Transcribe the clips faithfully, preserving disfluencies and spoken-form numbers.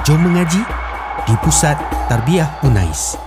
Jom mengaji di Pusat Tarbiyah Unais.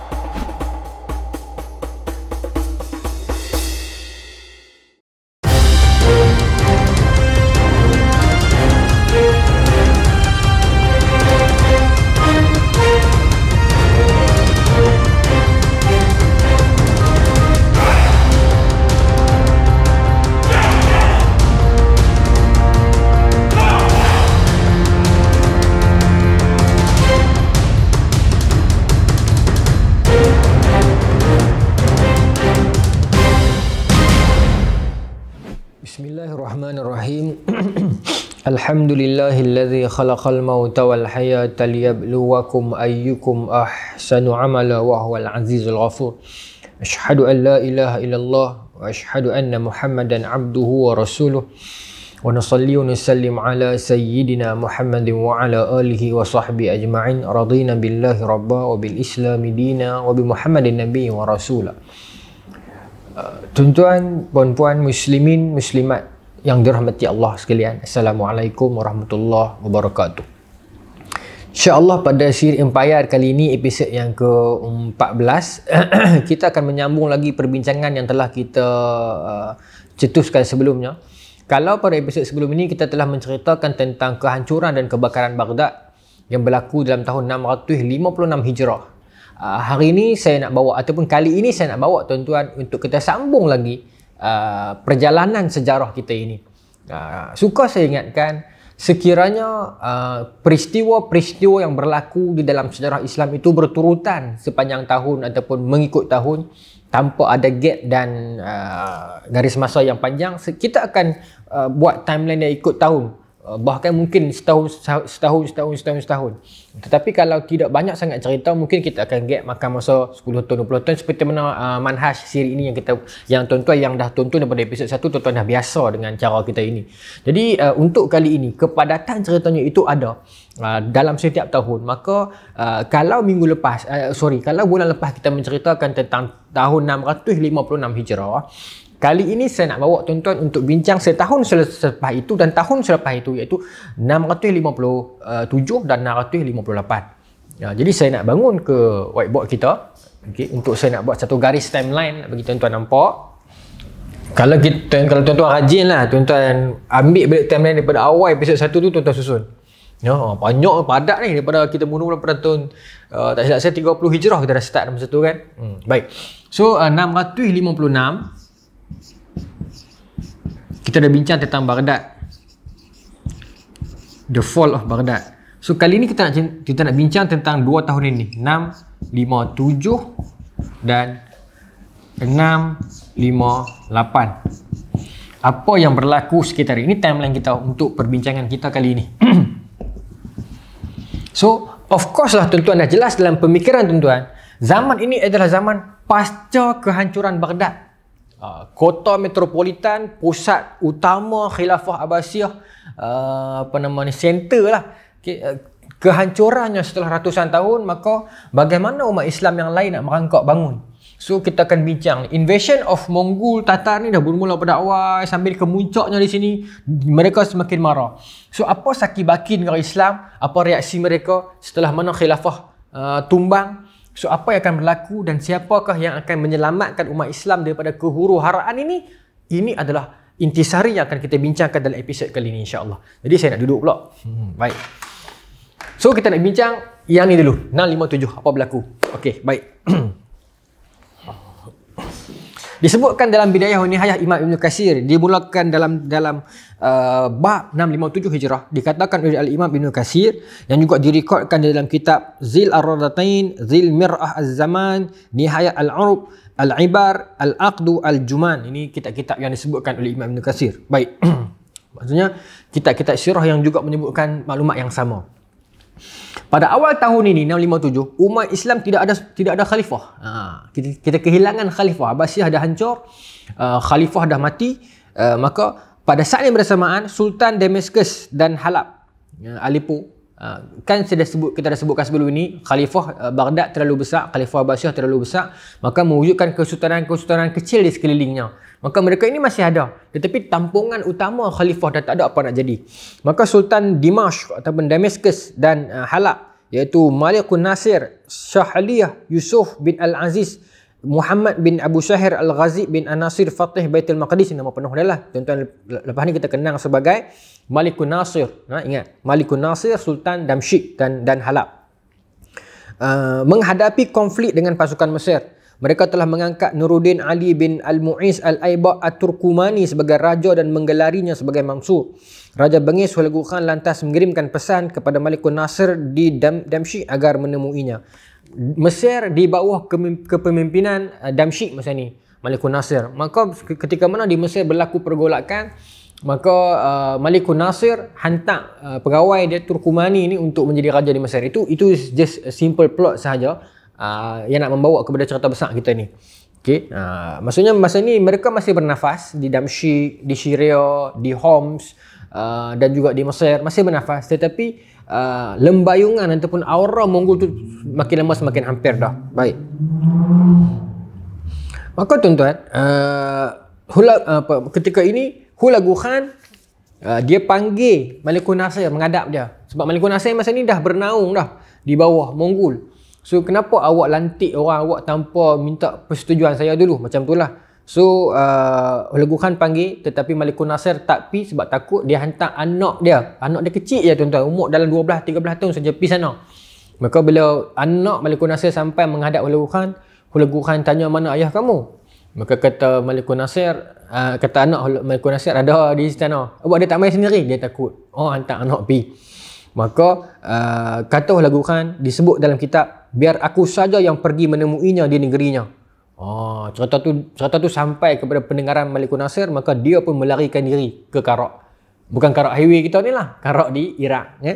Alhamdulillahilladzi khalaqal mauta wal hayata liyabluwakum ayyukum ahsanu amala wa huwal azizul ghafur. Asyhadu an la ilaha illallah wa asyhadu anna Muhammadan abduhu wa rasuluh. Wa nusalli wa nusallim ala sayyidina Muhammadin wa ala alihi wa sahbihi ajma'in. Radina billahi rabba wa bil islami dina wa bi Muhammadin nabiy wa rasulah. Tuan-tuan, puan-puan, muslimin, muslimat yang dirahmati Allah sekalian, Assalamualaikum warahmatullahi wabarakatuh. InsyaAllah pada siri Empire kali ini, episod yang ke empat belas, kita akan menyambung lagi perbincangan yang telah kita uh, cetuskan sebelumnya. Kalau pada episod sebelum ini kita telah menceritakan tentang kehancuran dan kebakaran Baghdad yang berlaku dalam tahun enam ratus lima puluh enam Hijrah. Uh, hari ini saya nak bawa, ataupun kali ini saya nak bawa tuan-tuan untuk kita sambung lagi Uh, perjalanan sejarah kita ini. Uh, suka saya ingatkan, sekiranya peristiwa-peristiwa uh, yang berlaku di dalam sejarah Islam itu berturutan sepanjang tahun ataupun mengikut tahun tanpa ada gap dan uh, garis masa yang panjang, kita akan uh, buat timeline yang ikut tahun, uh, bahkan mungkin setahun, setahun, setahun, setahun, setahun. Tetapi kalau tidak banyak sangat cerita, mungkin kita akan gap makan masa sepuluh tahun, dua puluh tahun, seperti mana uh, manhaj siri ini yang kita, yang tuan-tuan yang dah tonton daripada episod satu, tuan-tuan dah biasa dengan cara kita ini. Jadi uh, untuk kali ini, kepadatan ceritanya itu ada uh, dalam setiap tahun. Maka uh, kalau minggu lepas, uh, sorry, kalau bulan lepas kita menceritakan tentang tahun enam ratus lima puluh enam Hijrah, kali ini saya nak bawa tuan-tuan untuk bincang setahun selepas itu dan tahun selepas itu, iaitu enam ratus lima puluh tujuh dan enam ratus lima puluh lapan. Ya, jadi saya nak bangun ke whiteboard kita, okay, untuk saya nak buat satu garis timeline bagi tuan-tuan nampak. Kalau kita, kalau tuan-tuan rajin lah, tuan-tuan ambil balik timeline daripada awal episod satu tu, tuan-tuan susun. Ya, banyak padat ni daripada kita mula-mula pada tahun uh, tak silap saya tiga puluh Hijrah kita dah start masa tu kan. Hmm, baik. So uh, enam ratus lima puluh enam kita dah bincang tentang Baghdad, the fall of Baghdad. So kali ni kita nak, kita nak bincang tentang dua tahun ini, enam lima tujuh dan enam lima lapan. Apa yang berlaku sekitar ini timeline kita untuk perbincangan kita kali ini. So of course lah tuan-tuan dah jelas dalam pemikiran tuan-tuan, zaman ini adalah zaman pasca kehancuran Baghdad. Uh, kota metropolitan, pusat utama khilafah Abbasiyah, uh, apa nama ni, center lah, okay. uh, Kehancurannya setelah ratusan tahun, maka bagaimana umat Islam yang lain nak merangkak bangun. So kita akan bincang invasion of Mongol Tatar ni dah bermula pada awal sambil kemuncaknya di sini mereka semakin marah. So apa sakibaki negara Islam, apa reaksi mereka setelah mana khilafah uh, tumbang. So, apa yang akan berlaku dan siapakah yang akan menyelamatkan umat Islam daripada kehuruharaan ini? Ini adalah intisari yang akan kita bincangkan dalam episod kali ini, insyaAllah. Jadi, saya nak duduk pula. Hmm, baik. So, kita nak bincang yang ni dulu. enam lima tujuh, apa berlaku? Okey, baik. Disebutkan dalam Bidayah wa Nihayah Imam Ibn Katsir, dimulakan dalam dalam uh, bab enam lima tujuh Hijrah, dikatakan oleh Al-Imam Ibn Katsir yang juga direkodkan dalam kitab Zil Ar-Radatain, Zil Mir'ah Az-Zaman, Nihayah Al-Urub, Al-Ibar, Al-Aqdu, Al-Juman. Ini kitab-kitab yang disebutkan oleh Imam Ibn Katsir. Baik. Maksudnya kitab-kitab sirah yang juga menyebutkan maklumat yang sama. Pada awal tahun ini enam lima tujuh, umat Islam tidak ada tidak ada khalifah. Ha, kita, kita kehilangan khalifah. Abbasiyah dah hancur, uh, khalifah dah mati. Uh, maka pada saat yang bersamaan Sultan Damaskus dan Halab, uh, Aleppo, uh, kan saya dah sebut, kita dah sebutkan sebelum ini, khalifah uh, Baghdad terlalu besar, khalifah Abbasiyah terlalu besar, maka mewujudkan kesultanan-kesultanan kecil di sekelilingnya. Maka mereka ini masih ada, tetapi tampungan utama khalifah dah tak ada apa nak jadi. Maka Sultan Dimashq ataupun Damaskus dan uh, Halab yaitu Malikul Nasir, Syahliyah, Yusuf bin Al-Aziz, Muhammad bin Abu Syahir Al-Ghazi bin An-Nasir Fatih Baitul Maqdis. Nama penuh dia lah tuan-tuan, lepas ni kita kenang sebagai Malikul Nasir. Ha, ingat, Malikul Nasir Sultan Damsyik dan, dan Halab. Uh, menghadapi konflik dengan pasukan Mesir, mereka telah mengangkat Nuruddin Ali bin Al-Mu'izz Al-Aibaq At-Turkumani sebagai raja dan menggelarinya sebagai Mansur. Raja Bengis Hulagu Khan lantas mengirimkan pesan kepada Malikul Nasir di Damsyik agar menemuinya. Mesir di bawah kepemimpinan Damsyik masa ni, Malikul Nasir. Maka ketika mana di Mesir berlaku pergolakan, maka uh, Malikul Nasir hantar uh, pegawai dia Turkumani ni untuk menjadi raja di Mesir. Itu itu just a simple plot sahaja. Uh, yang nak membawa kepada cerita besar kita ni. Okay. Uh, maksudnya masa ni mereka masih bernafas di Damsyik, di Syria, di Homs uh, dan juga di Mesir. Masih bernafas, tetapi uh, lembayungan ataupun aura Mongol tu makin lama semakin hampir dah. Baik. Maka tuan-tuan, uh, uh, ketika ini Hulagu Khan uh, dia panggil Malikul Nasir, mengadap dia. Sebab Malikul Nasir masa ni dah bernaung dah di bawah Mongol. So, kenapa awak lantik orang awak tanpa minta persetujuan saya dulu? Macam itulah. So, uh, Hulagu Khan panggil, tetapi Malikul Nasir tak pi sebab takut. Dia hantar anak dia. Anak dia kecil je tuan-tuan. Umur dalam dua belas tiga belas tahun saja pi sana. Maka bila anak Malikul Nasir sampai menghadap Hulagu Khan, Hulagu Khan tanya, mana ayah kamu? Maka kata Malikul Nasir, uh, kata anak Malikul Nasir ada di istana. Awak dia tak main sendiri? Dia takut. Oh, hantar anak pi. Maka uh, kata Hulagu Khan disebut dalam kitab, biar aku saja yang pergi menemuinya di negerinya. Oh, cerita tu cerita tu sampai kepada pendengaran Malikul Nasir, maka dia pun melarikan diri ke Karak. Bukan Karak highway kita ni lah, Karak di Iraq. Ya?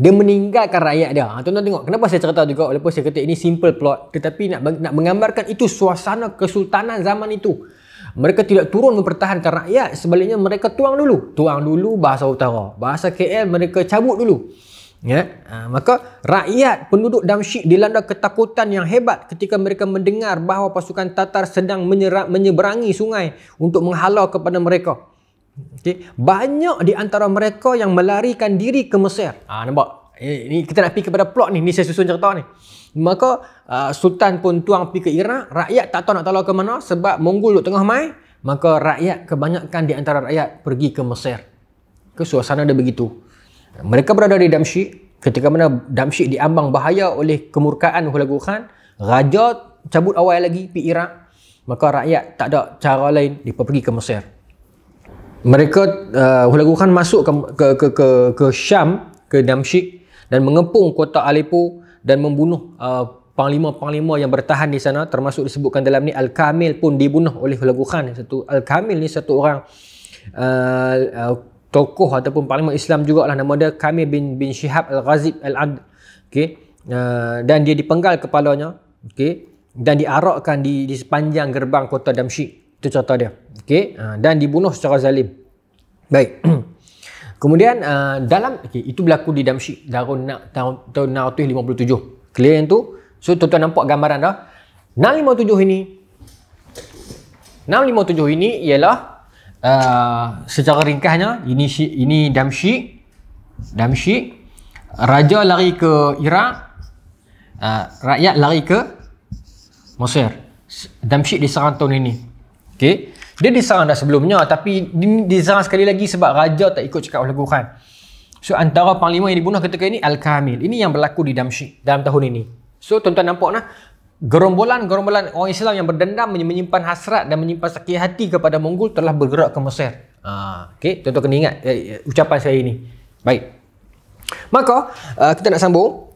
Dia meninggalkan rakyat dia. Tuan-tuan tengok, kenapa saya cerita juga walaupun saya kata ini simple plot, tetapi nak nak menggambarkan itu suasana kesultanan zaman itu. Mereka tidak turun mempertahankan rakyat. Sebaliknya mereka tuang dulu. Tuang dulu bahasa utara. Bahasa K L mereka cabut dulu. Ya? Ha, maka rakyat penduduk Damsyik dilanda ketakutan yang hebat ketika mereka mendengar bahawa pasukan Tatar sedang menyerang, menyeberangi sungai untuk menghalau kepada mereka. Okay? Banyak di antara mereka yang melarikan diri ke Mesir. Ha, nampak? Ini kita nak pergi kepada plot ni. Ini saya susun cerita ni. Maka uh, Sultan pun tuang pergi ke Iraq. Rakyat tak tahu nak tolak ke mana sebab Mongol duduk tengah mai. Maka rakyat, kebanyakan di antara rakyat pergi ke Mesir. Ke suasana dia begitu. Mereka berada di Damsyik. Ketika mana Damsyik diambang bahaya oleh kemurkaan Hulagu Khan, raja cabut awal lagi pergi Iraq. Maka rakyat tak ada cara lain, mereka pergi ke Mesir. Mereka uh, Hulagu Khan masuk ke, ke, ke, ke, ke Syam, ke Damsyik, dan mengepung kota Aleppo dan membunuh panglima-panglima uh, yang bertahan di sana, termasuk disebutkan dalam ni Al-Kamil pun dibunuh oleh Hulagu Khan. Satu Al-Kamil ni satu orang uh, uh, tokoh ataupun panglima Islam jugalah, nama dia Kamil bin bin Shihab Al-Ghazib Al-Abd. Okey, uh, dan dia dipenggal kepalanya, okey, dan diarakkan di, di sepanjang gerbang kota Damsyik. Itu cerita dia. Okey, uh, dan dibunuh secara zalim. Baik. Kemudian uh, dalam okay, itu berlaku di Damsyik tahun tahun enam ratus lima puluh tujuh. Clear yang tu? So tuan-tuan nampak gambaran dah. enam lima tujuh ini enam lima tujuh ini ialah uh, secara ringkasnya ini ini Damsyik. Damsyik raja lari ke Iraq, uh, rakyat lari ke Mesir. Damsyik diserang tahun ini. Okey. Dia diserang dah sebelumnya, tapi diserang sekali lagi sebab raja tak ikut cakap Hulagu Khan. So, antara panglima yang dibunuh ketika ini Al-Kamil. Ini yang berlaku di Damsyik dalam tahun ini. So, tuan-tuan nampak nah, gerombolan-gerombolan orang Islam yang berdendam, menyimpan hasrat dan menyimpan sakit hati kepada Mongol telah bergerak ke Mesir. Ha, okay, tuan-tuan kena ingat eh, ucapan saya ini. Baik. Maka, uh, kita nak sambung.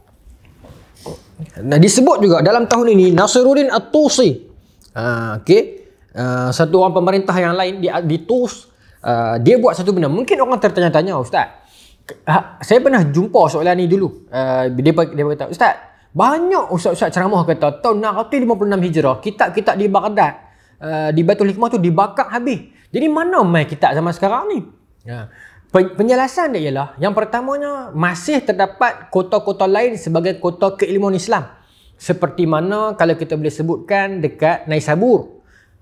Nah, disebut juga dalam tahun ini Nasiruddin al-Tusi. Ha, okay. Uh, satu orang pemerintah yang lain di, di Tus, uh, dia buat satu benda. Mungkin orang tertanya-tanya, Ustaz, ha, saya pernah jumpa soalan ni dulu. uh, Dia dia kata, Ustaz, banyak ustaz-ustaz ceramah kata tahun enam ratus lima puluh enam Hijrah kitab-kitab di Baghdad, uh, di Baitul Hikmah tu dibakar habis. Jadi mana mai kitab zaman sekarang ni? Ya. Penjelasan dia ialah, yang pertamanya masih terdapat kota-kota lain sebagai kota keilmuan Islam. Seperti mana kalau kita boleh sebutkan dekat Naisabur,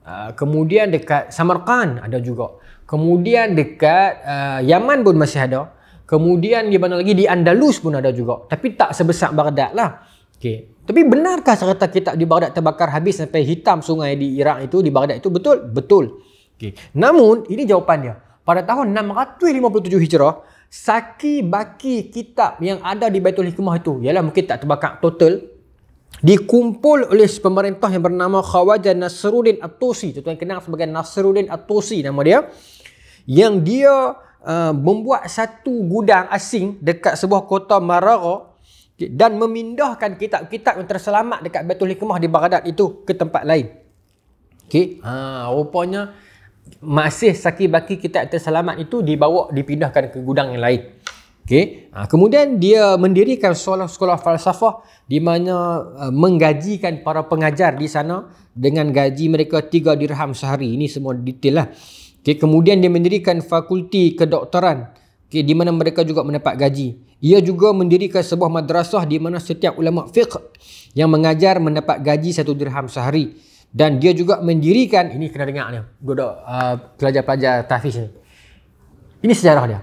Uh, kemudian dekat Samarkand ada juga. Kemudian dekat uh, Yaman pun masih ada. Kemudian di mana lagi, di Andalus pun ada juga, tapi tak sebesar Baghdad lah. Okay. Tapi benarkah serta kitab di Baghdad terbakar habis sampai hitam sungai di Iraq itu, di Baghdad itu? Betul? Betul. Okay. Namun, ini jawapannya. Pada tahun enam ratus lima puluh tujuh Hijrah, saki baki kitab yang ada di Baitul Hikmah itu, ialah mungkin tak terbakar total, dikumpul oleh pemerintah yang bernama Khawaja Nasiruddin al-Tusi. Tuan kenal sebagai Nasiruddin al-Tusi nama dia. Yang dia uh, membuat satu gudang asing dekat sebuah kota Maragha, dan memindahkan kitab-kitab yang terselamat dekat Baitul Hikmah di Baghdad itu ke tempat lain. Okey, ha, rupanya masih saki baki kitab terselamat itu dibawa, dipindahkan ke gudang yang lain. Okey, ha, kemudian dia mendirikan sekolah-sekolah falsafah di mana uh, menggajikan para pengajar di sana dengan gaji mereka tiga dirham sehari. Ini semua detail lah. Okey, kemudian dia mendirikan fakulti kedoktoran, okay, di mana mereka juga mendapat gaji. Ia juga mendirikan sebuah madrasah di mana setiap ulama fiqh yang mengajar mendapat gaji satu dirham sehari. Dan dia juga mendirikan, ini kena dengar ni, uh, pelajar-pelajar tahfiz ni. Ini sejarah dia.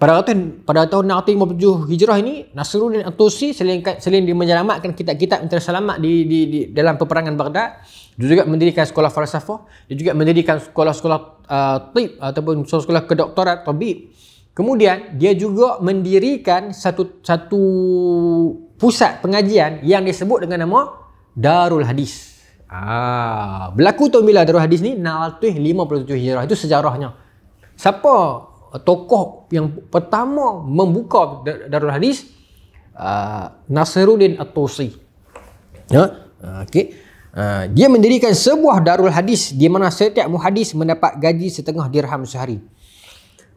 Pada tahun pada tahun enam ratus lima puluh tujuh Hijrah ini, Nasiruddin al-Tusi selain, selain dia menyelamatkan kitab-kitab yang terselamat di, di, di dalam peperangan Baghdad, dia juga mendirikan sekolah falsafah, dia juga mendirikan sekolah-sekolah uh, tib ataupun sekolah kedoktoran tabib. Kemudian dia juga mendirikan satu satu pusat pengajian yang disebut dengan nama Darul Hadis. Ah, berlaku tahun bila Darul Hadis ni? enam ratus lima puluh tujuh Hijrah. Itu sejarahnya. Siapa tokoh yang pertama membuka Darul Hadis? Uh, Nasiruddin al-Tusi. Ya, okey. Uh, dia mendirikan sebuah Darul Hadis di mana setiap muhadis mendapat gaji setengah dirham sehari.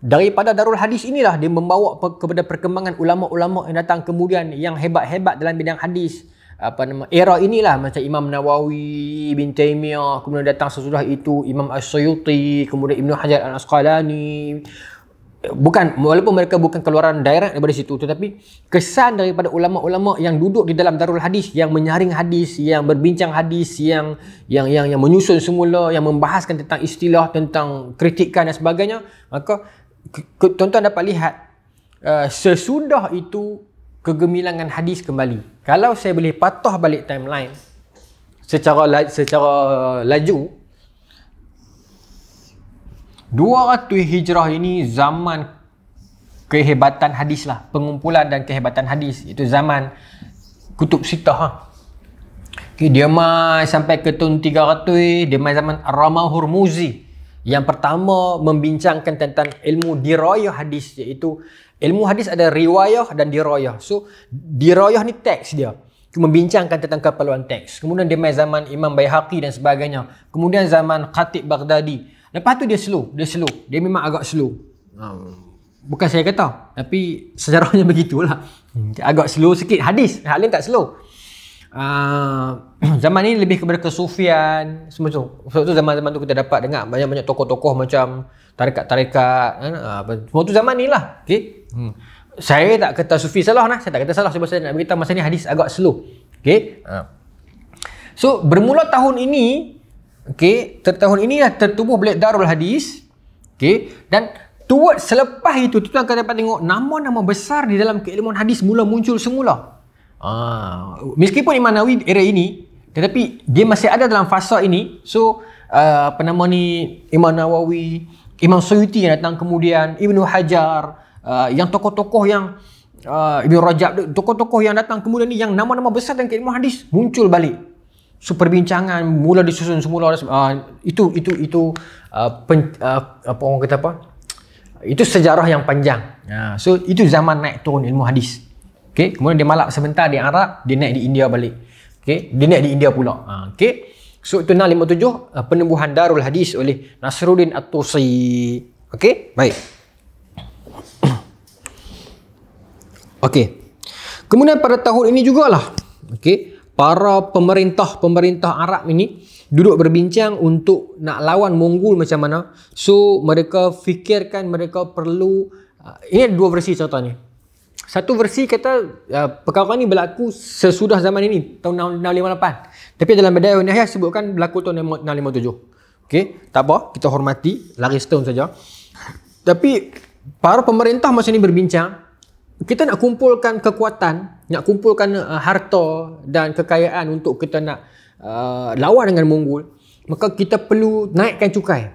Daripada Darul Hadis inilah dia membawa kepada perkembangan ulama-ulama yang datang kemudian yang hebat-hebat dalam bidang hadis. Apa nama era inilah, macam Imam Nawawi, Ibn Taymiyah, kemudian datang sesudah itu Imam As-Suyuti, kemudian Ibn Hajar Al-Asqalani. Bukan, walaupun mereka bukan keluaran direct daripada situ, tetapi kesan daripada ulama-ulama yang duduk di dalam Darul Hadis, yang menyaring hadis, yang berbincang hadis, yang yang yang, yang menyusun semula, yang membahaskan tentang istilah, tentang kritikan dan sebagainya. Maka tuan-tuan dapat lihat uh, sesudah itu kegemilangan hadis kembali. Kalau saya boleh patah balik timeline secara la, secara laju, dua ratus Hijrah ini zaman kehebatan hadis lah, pengumpulan dan kehebatan hadis. Itu zaman Kutub Sitah. Ha? Okay, dia mai sampai ke tahun tiga ratus, dia mai zaman Ramah Hurmuzi. Yang pertama membincangkan tentang ilmu dirayah hadis, iaitu ilmu hadis ada riwayah dan dirayah. So dirayah ni teks dia, membincangkan tentang keperluan teks. Kemudian dia mai zaman Imam Baihaqi dan sebagainya. Kemudian zaman Khatib Baghdadi. Lepas tu dia slow, dia slow. Dia memang agak slow. Bukan saya kata, tapi sejarahnya begitulah. Agak slow sikit hadis, hal lain tak slow. Uh, zaman ni lebih kepada kesufian semua tu. Sebab tu zaman-zaman tu kita dapat dengar banyak-banyak tokoh-tokoh macam tarekat-tarekat, uh, semua tu zaman ni lah. Okay? Hmm. Saya tak kata sufi salah nah, saya tak kata salah, sebab saya nak beritahu masa ni hadis agak slow. Okay? Uh. So bermula tahun ini, okay, tahun inilah tertubuh Black Darul Hadis. Okay? Dan towards selepas itu, tuan akan dapat tengok nama-nama besar di dalam keilmuan hadis mula muncul semula. Ah, meskipun Imam Nawawi era ini, tetapi dia masih ada dalam fasa ini. So uh, apa nama ni, Imam Nawawi, Imam Suyuti yang datang kemudian, Ibnu Hajar, uh, yang tokoh-tokoh yang uh, Ibnu Rajab, tokoh-tokoh yang datang kemudian ni, yang nama-nama besar dalam keilmuan hadis muncul balik. So perbincangan mula disusun semula. uh, itu itu itu uh, pen, uh, apa orang kata apa? Itu sejarah yang panjang. Uh, so itu zaman naik turun ilmu hadis. Okay, kemudian dia malap sebentar di Arab, dia naik di India balik. Okay, dia naik di India pula. Ha, okay, so itu enam ratus lima puluh tujuh, penubuhan Darul Hadis oleh Nasiruddin al-Tusi. Okay, baik. Okay, kemudian pada tahun ini jugalah, okay, para pemerintah-pemerintah Arab ini duduk berbincang untuk nak lawan Mongol macam mana. So mereka fikirkan mereka perlu, ini ada dua versi contohnya. Satu versi kata uh, perkara ni berlaku sesudah zaman ini, tahun enam ratus lima puluh lapan. Tapi dalam Bidayah wa Nihayah sebutkan berlaku tahun enam ratus lima puluh tujuh. Okey, tak apa, kita hormati, lari setahun saja. Tapi para pemerintah masa ni berbincang kita nak kumpulkan kekuatan, nak kumpulkan uh, harta dan kekayaan untuk kita nak uh, lawan dengan Mongol, maka kita perlu naikkan cukai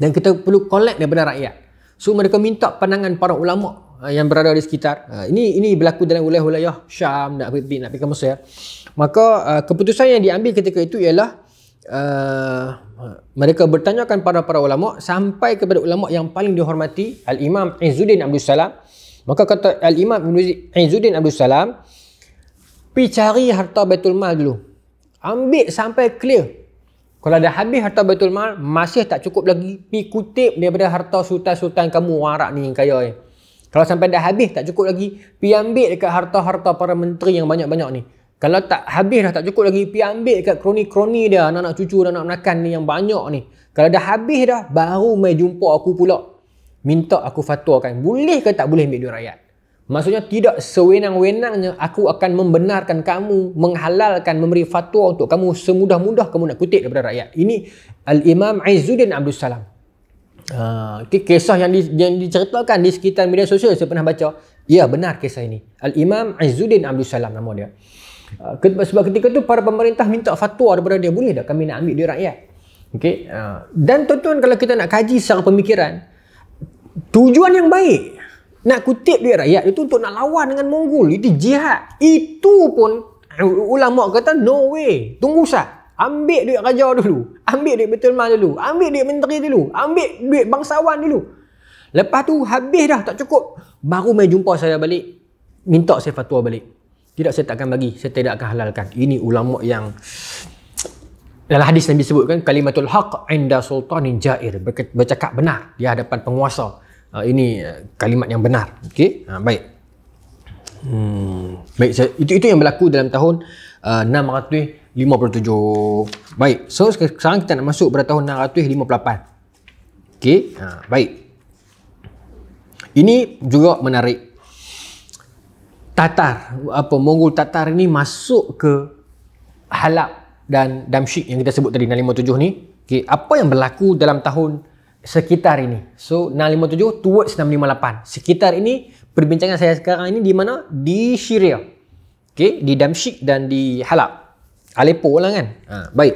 dan kita perlu collect daripada rakyat. So mereka minta pandangan para ulama uh, yang berada di sekitar. Uh, ini ini berlaku dalam wilayah-wilayah Syam, nak pergi nak pergi Mesir. Maka uh, keputusan yang diambil ketika itu ialah uh, mereka bertanyakan pada para ulama sampai kepada ulama yang paling dihormati, Al-Imam Izzuddin Abdus Salam. Maka kata Al-Imam Izzuddin Abdus Salam, pi cari harta Baitul Mal dulu. Ambil sampai clear. Kalau dah habis harta Baitul Mal, masih tak cukup lagi, pi kutip daripada harta sultan-sultan kamu warak ni yang kaya ni. Kalau sampai dah habis tak cukup lagi, pi ambil dekat harta-harta para menteri yang banyak-banyak ni. Kalau tak habis dah tak cukup lagi, pi ambil dekat kroni-kroni dia, anak-anak cucu dan anak-anak menakan ni yang banyak ni. Kalau dah habis dah, baru mai jumpa aku pula. Minta aku fatwakan, boleh ke tak boleh ambil duit rakyat? Maksudnya tidak sewenang-wenangnya aku akan membenarkan kamu, menghalalkan, memberi fatwa untuk kamu semudah-mudah kamu nak kutip daripada rakyat. Ini Al-Imam Izzuddin Abdus Salam. Uh, kisah yang, di, yang diceritakan di sekitar media sosial, saya pernah baca. Ya, benar kisah ini. Al-Imam Izzuddin Abdus Salam nama dia. Uh, sebab ketika tu para pemerintah minta fatwa daripada dia, boleh tak kami nak ambil duit rakyat? Okay. Uh, dan tuan-tuan, kalau kita nak kaji secara pemikiran, tujuan yang baik nak kutip duit rakyat itu untuk nak lawan dengan Mongol. Itu jihad. Itu pun ulama kata no way. Tunggu sah. Ambil duit raja dulu. Ambil duit Baitul Mal dulu. Ambil duit menteri dulu. Ambil duit bangsawan dulu. Lepas tu habis dah tak cukup, baru mai jumpa saya balik, minta saya fatwa balik. Tidak, saya tak akan bagi. Saya tidak akan halalkan. Ini ulama yang dalam hadis Nabi sebutkan kalimatul haq inda sultanin jair. Bercakap benar di hadapan penguasa. Uh, ini uh, kalimat yang benar. Okey, uh, baik. Hmm, baik. Saya, itu itu yang berlaku dalam tahun uh, enam ratus lima puluh tujuh. Baik. So sekarang kita nak masuk pada tahun enam ratus lima puluh lapan. Okey, uh, baik. Ini juga menarik. Tatar, apa Mongol Tatar ini masuk ke Halab dan Damsyik yang kita sebut tadi enam lima tujuh ni. Okey, apa yang berlaku dalam tahun sekitar ini? So enam lima tujuh towards enam lima lapan. Sekitar ini perbincangan saya sekarang ini di mana? Di Syria. Okey, di Damsyik dan di Halab. Aleppo lah kan. Ha, baik.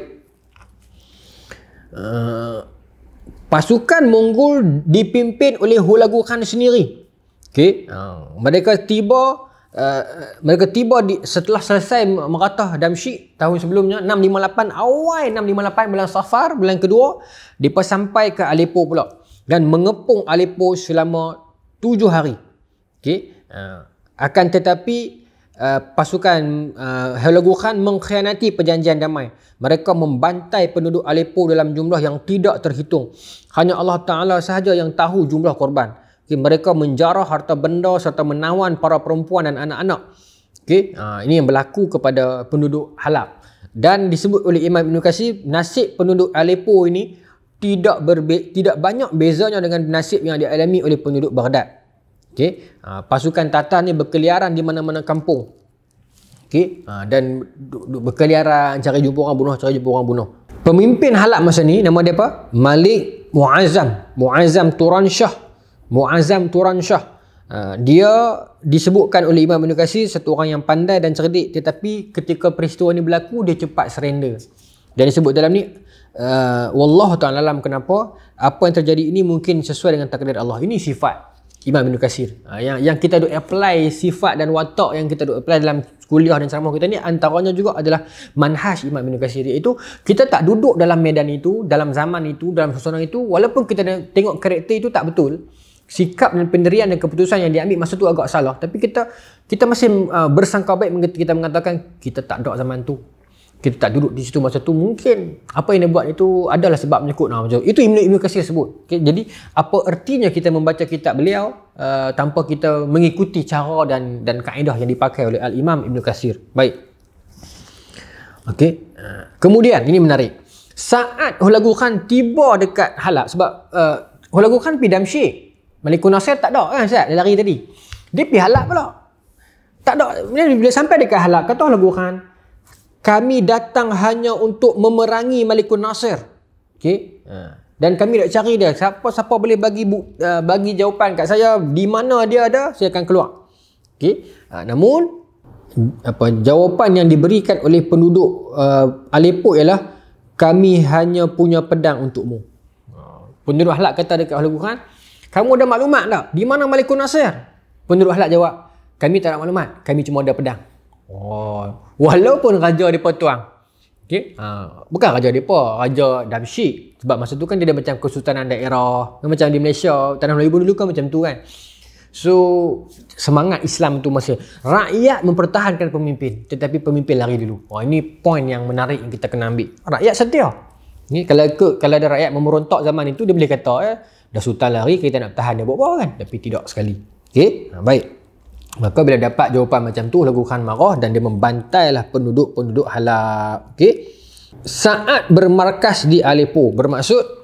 Uh, pasukan Mongol dipimpin oleh Hulagu Khan sendiri. Okey, uh, mereka tiba uh, mereka tiba di, setelah selesai meratah Damsyik tahun sebelumnya enam lima lapan, awal enam lima lapan bulan Safar, bulan kedua. Mereka sampai ke Aleppo pula dan mengepung Aleppo selama tujuh hari. Okay. Uh, akan tetapi uh, pasukan uh, Hulagu Khan mengkhianati perjanjian damai. Mereka membantai penduduk Aleppo dalam jumlah yang tidak terhitung. Hanya Allah Ta'ala sahaja yang tahu jumlah korban. Okay. Mereka menjarah harta benda serta menawan para perempuan dan anak-anak. Okay. Uh, ini yang berlaku kepada penduduk Halab. Dan disebut oleh Imam Ibn Katsir, nasib penduduk Aleppo ini tidak berbe tidak banyak bezanya dengan nasib yang dialami oleh penduduk Baghdad. Okey, ha, pasukan Tatar ni berkeliaran di mana-mana kampung. Okey, ha, dan berkeliaran cari jumpa orang bunuh, cari jumpa orang bunuh. Pemimpin Halab masa ni nama dia apa? Malik Muazzam, Muazzam Turansyah, Muazzam Turansyah. Ha, dia disebutkan oleh Imam Ibn Katsir satu orang yang pandai dan cerdik, tetapi ketika peristiwa ni berlaku dia cepat surrender. Dan disebut dalam ni Uh, Wallahu ta'ala alam kenapa apa yang terjadi ini mungkin sesuai dengan takdir Allah. Ini sifat Imam Ibn Katsir, uh, yang, yang kita duk apply sifat dan watak yang kita duk apply dalam kuliah dan ceramah kita ni, antaranya juga adalah manhaj Imam Ibn Katsir, iaitu kita tak duduk dalam medan itu, dalam zaman itu, dalam suasana itu. Walaupun kita tengok karakter itu tak betul, sikap dan pendirian dan keputusan yang diambil masa tu agak salah, tapi kita kita masih uh, bersangka baik. Kita mengatakan kita tak duduk zaman tu, kita tak duduk di situ masa tu, mungkin apa yang dia buat itu adalah sebabnya kot. Nah, macam itu Ibn Katsir sebut. Okay, jadi apa ertinya kita membaca kitab beliau uh, tanpa kita mengikuti cara dan dan kaedah yang dipakai oleh Al-Imam Ibn Katsir. Baik. Okey. Kemudian ini menarik. Saat Hulagu Khan tiba dekat Halab, sebab uh, Hulagu Khan pergi Damsyik, Malikul Nasir tak ada kan, Ustaz? Dia lari tadi. Dia pergi Halab pula. Tak ada. Bila sampai dekat Halab, kata Hulagu Khan, kami datang hanya untuk memerangi Malikul Nasir. Okey. Dan kami nak cari dia. Siapa-siapa boleh bagi uh, bagi jawapan kat saya di mana dia ada, saya akan keluar. Okey. Ha, namun apa jawapan yang diberikan oleh penduduk uh, Aleppo ialah kami hanya punya pedang untukmu. Penduduk Ahlak kata dekat Hulagu Khan, kamu ada maklumat tak? Di mana Malikul Nasir? Penduduk Ahlak jawab, kami tak ada maklumat, kami cuma ada pedang. Oh, walaupun raja mereka tuang. Okey. Ha, bukan raja mereka, raja Damsyik. Sebab masa tu kan dia ada macam kesultanan daerah, macam di Malaysia, tanah Melayu dulu kan macam tu kan. So, semangat Islam tu masa rakyat mempertahankan pemimpin, tetapi pemimpin lari dulu. Oh, ini point yang menarik yang kita kena ambil. Rakyat setia. Ni kalau ke, kalau ada rakyat memerontok zaman itu, dia boleh kata eh dah sultan lari, kita nak tahan dia buat apa kan? Tapi tidak sekali. Okey. Ha, baik. Maka bila dapat jawapan macam tu, Hulagu Khan marah dan dia membantailah penduduk-penduduk Halab. Okey. Saat bermarkas di Aleppo, bermaksud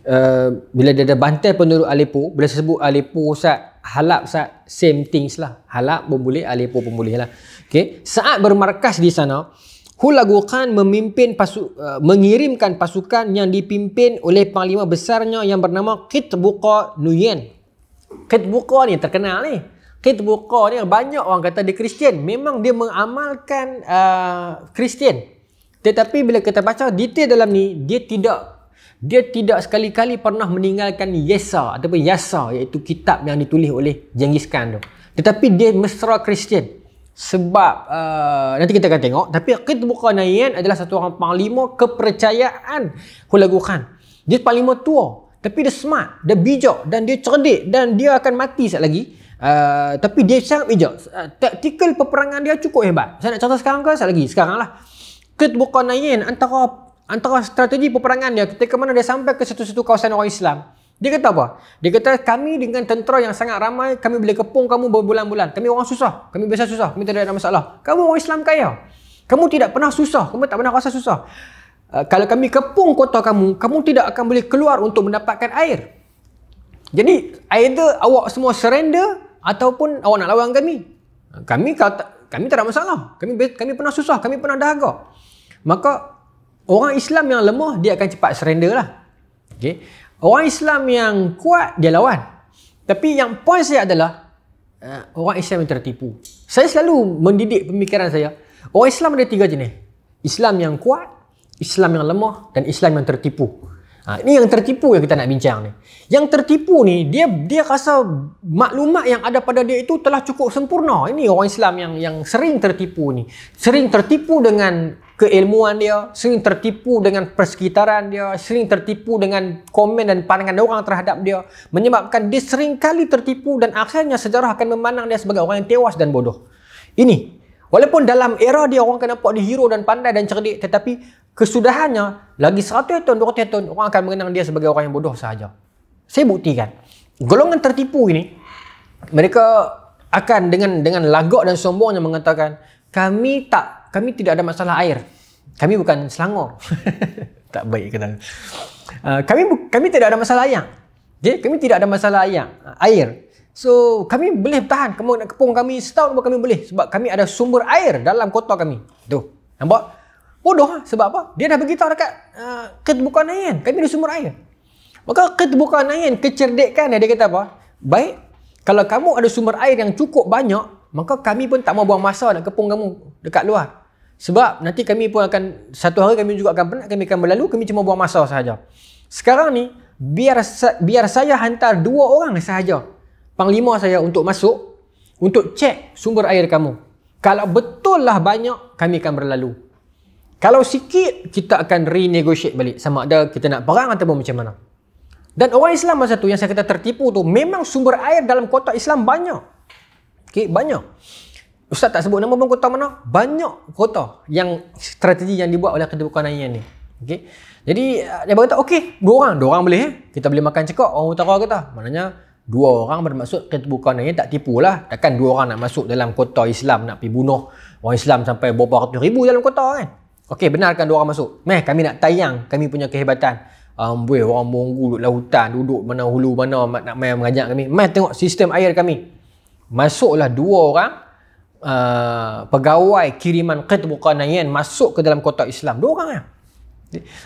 Uh, bila dia ada bantai penduduk Aleppo, bila saya sebut Aleppo Ustaz, Halab Ustaz, same things lah. Halab pun boleh, Aleppo pun boleh lah. Okay. Saat bermarkas di sana, Hulagu Khan memimpin pasu, uh, mengirimkan pasukan yang dipimpin oleh panglima besarnya yang bernama Kitbuqa Noyan. Kitbuqa ni terkenal ni. Kitbuqa ni banyak orang kata dia Kristian. Memang dia mengamalkan Kristian. Uh, Tetapi bila kita baca detail dalam ni, dia tidak Dia tidak sekali-kali pernah meninggalkan Yesa ataupun Yasa, iaitu kitab yang ditulis oleh Jenghis Khan tu. Tetapi dia mesra Kristian. Sebab uh, nanti kita akan tengok, tapi Kitbuqa Noyan adalah satu orang panglima kepercayaan Hulagu Khan. Dia panglima tua, tapi dia smart, dia bijak dan dia cerdik dan dia akan mati sekejap lagi. Uh, tapi dia sangat bijak. Uh, taktikal peperangan dia cukup hebat. Saya nak cerita sekarang ke sekejap lagi? Sekaranglah. Kitbuqa Noyan antara antara strategi peperangan dia ketika mana dia sampai ke satu-satu kawasan orang Islam, dia kata apa? Dia kata, kami dengan tentera yang sangat ramai, kami boleh kepung kamu berbulan-bulan. Kami orang susah, kami biasa susah, kami tidak ada masalah. Kamu orang Islam kaya, kamu tidak pernah susah, kamu tak pernah rasa susah. Uh, kalau kami kepung kota kamu, kamu tidak akan boleh keluar untuk mendapatkan air. Jadi either awak semua surrender ataupun awak nak lawan kami. Kami kata, kami tak ada masalah, kami kami pernah susah, kami pernah dahaga. Maka orang Islam yang lemah, dia akan cepat surrender lah. Okay. Orang Islam yang kuat, dia lawan. Tapi yang point saya adalah, uh, orang Islam yang tertipu. Saya selalu mendidik pemikiran saya, orang Islam ada tiga jenis. Islam yang kuat, Islam yang lemah dan Islam yang tertipu. Ha, ini yang tertipu yang kita nak bincang ni. Yang tertipu ni, dia dia rasa maklumat yang ada pada dia itu telah cukup sempurna. Ini orang Islam yang yang sering tertipu ni. Sering tertipu dengan keilmuan dia, sering tertipu dengan persekitaran dia, sering tertipu dengan komen dan pandangan orang terhadap dia, menyebabkan dia sering kali tertipu dan akhirnya sejarah akan memandang dia sebagai orang yang tewas dan bodoh. Ini walaupun dalam era dia orang akan nampak dia hero dan pandai dan cerdik, tetapi kesudahannya lagi seratus tahun, dua ratus tahun orang akan mengenang dia sebagai orang yang bodoh sahaja. Saya buktikan. Golongan tertipu ini, mereka akan dengan dengan lagak dan sombongnya mengatakan, kami tak kami tidak ada masalah air. Kami bukan Selangor. Tak baik kata. Uh, kami kami tidak ada masalah air. Okay? Kami tidak ada masalah air. Air. So, kami boleh bertahan. Kamu nak kepung kami setahun pun kami boleh. Sebab kami ada sumber air dalam kota kami. Tu. Nampak? Bodoh. Sebab apa? Dia dah beritahu dekat uh, Kitbuqa Noyan. Kami ada sumber air. Maka Kitbuqa Noyan, kecerdikan dia kata apa? Baik, kalau kamu ada sumber air yang cukup banyak, maka kami pun tak mau buang masa nak kepung kamu dekat luar. Sebab nanti kami pun akan, satu hari kami juga akan penat, kami akan berlalu, kami cuma buang masa sahaja. Sekarang ni, biar biar saya hantar dua orang sahaja, panglima saya untuk masuk, untuk cek sumber air kamu. Kalau betul lah banyak, kami akan berlalu. Kalau sikit, kita akan renegotiate balik. Sama ada kita nak perang ataupun macam mana. Dan orang Islam masa tu, yang saya kata tertipu tu, memang sumber air dalam kota Islam banyak. Okay, banyak. Ustaz tak sebut nama pun kota mana. Banyak kota yang strategi yang dibuat oleh Kitbuqa Noyan ni. Okay. Jadi, dia berkata, okey, dua orang. Dua orang boleh. Eh? Kita boleh makan cekok. Orang utara kata. Maknanya, dua orang bermaksud Kitbuqa Noyan tak tipu lah. Takkan dua orang nak masuk dalam kota Islam, nak pergi bunuh orang Islam sampai berapa ratus ribu dalam kota kan. Okey, benarkan dua orang masuk. Meh, kami nak tayang kami punya kehebatan. Amboi, um, orang Mongol duduk lautan, duduk mana hulu mana nak main mengajak kami. Meh tengok sistem air kami. Masuklah dua orang uh, pegawai kiriman Kitbuqa Noyan masuk ke dalam kota Islam. Dua orang lah.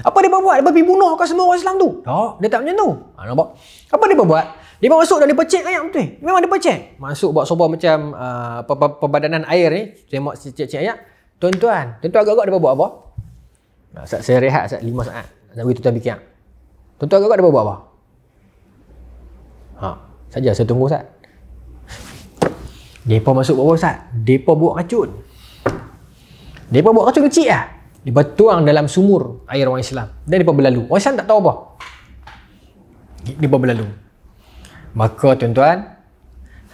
Apa dia buat? Dia pergi bunuh kat semua orang Islam tu. Tak, dia tak macam tu. Ha, nampak? Apa dia buat? Dia masuk dah, dia pecek ayam tu. Memang dia pecek. Masuk buat soba macam uh, perbadanan air ni. Tengok cik-cik ayam. Tuan-tuan, tuan-tuan agak-agak dia buat apa? Nah, saat saya rehat, saat lima saat. Nak bagi tuan-tuan fikir. Tuan-tuan agak-agak dia buat apa? Ha, saja saya tunggu Ustaz. Depa masuk buat apa Ustaz? Depa buat racun. Depa buat racun kecil lah. Depa tuang dalam sumur air orang Islam. Dan depa berlalu. Orang Islam tak tahu apa. Depa berlalu. Maka tuan-tuan,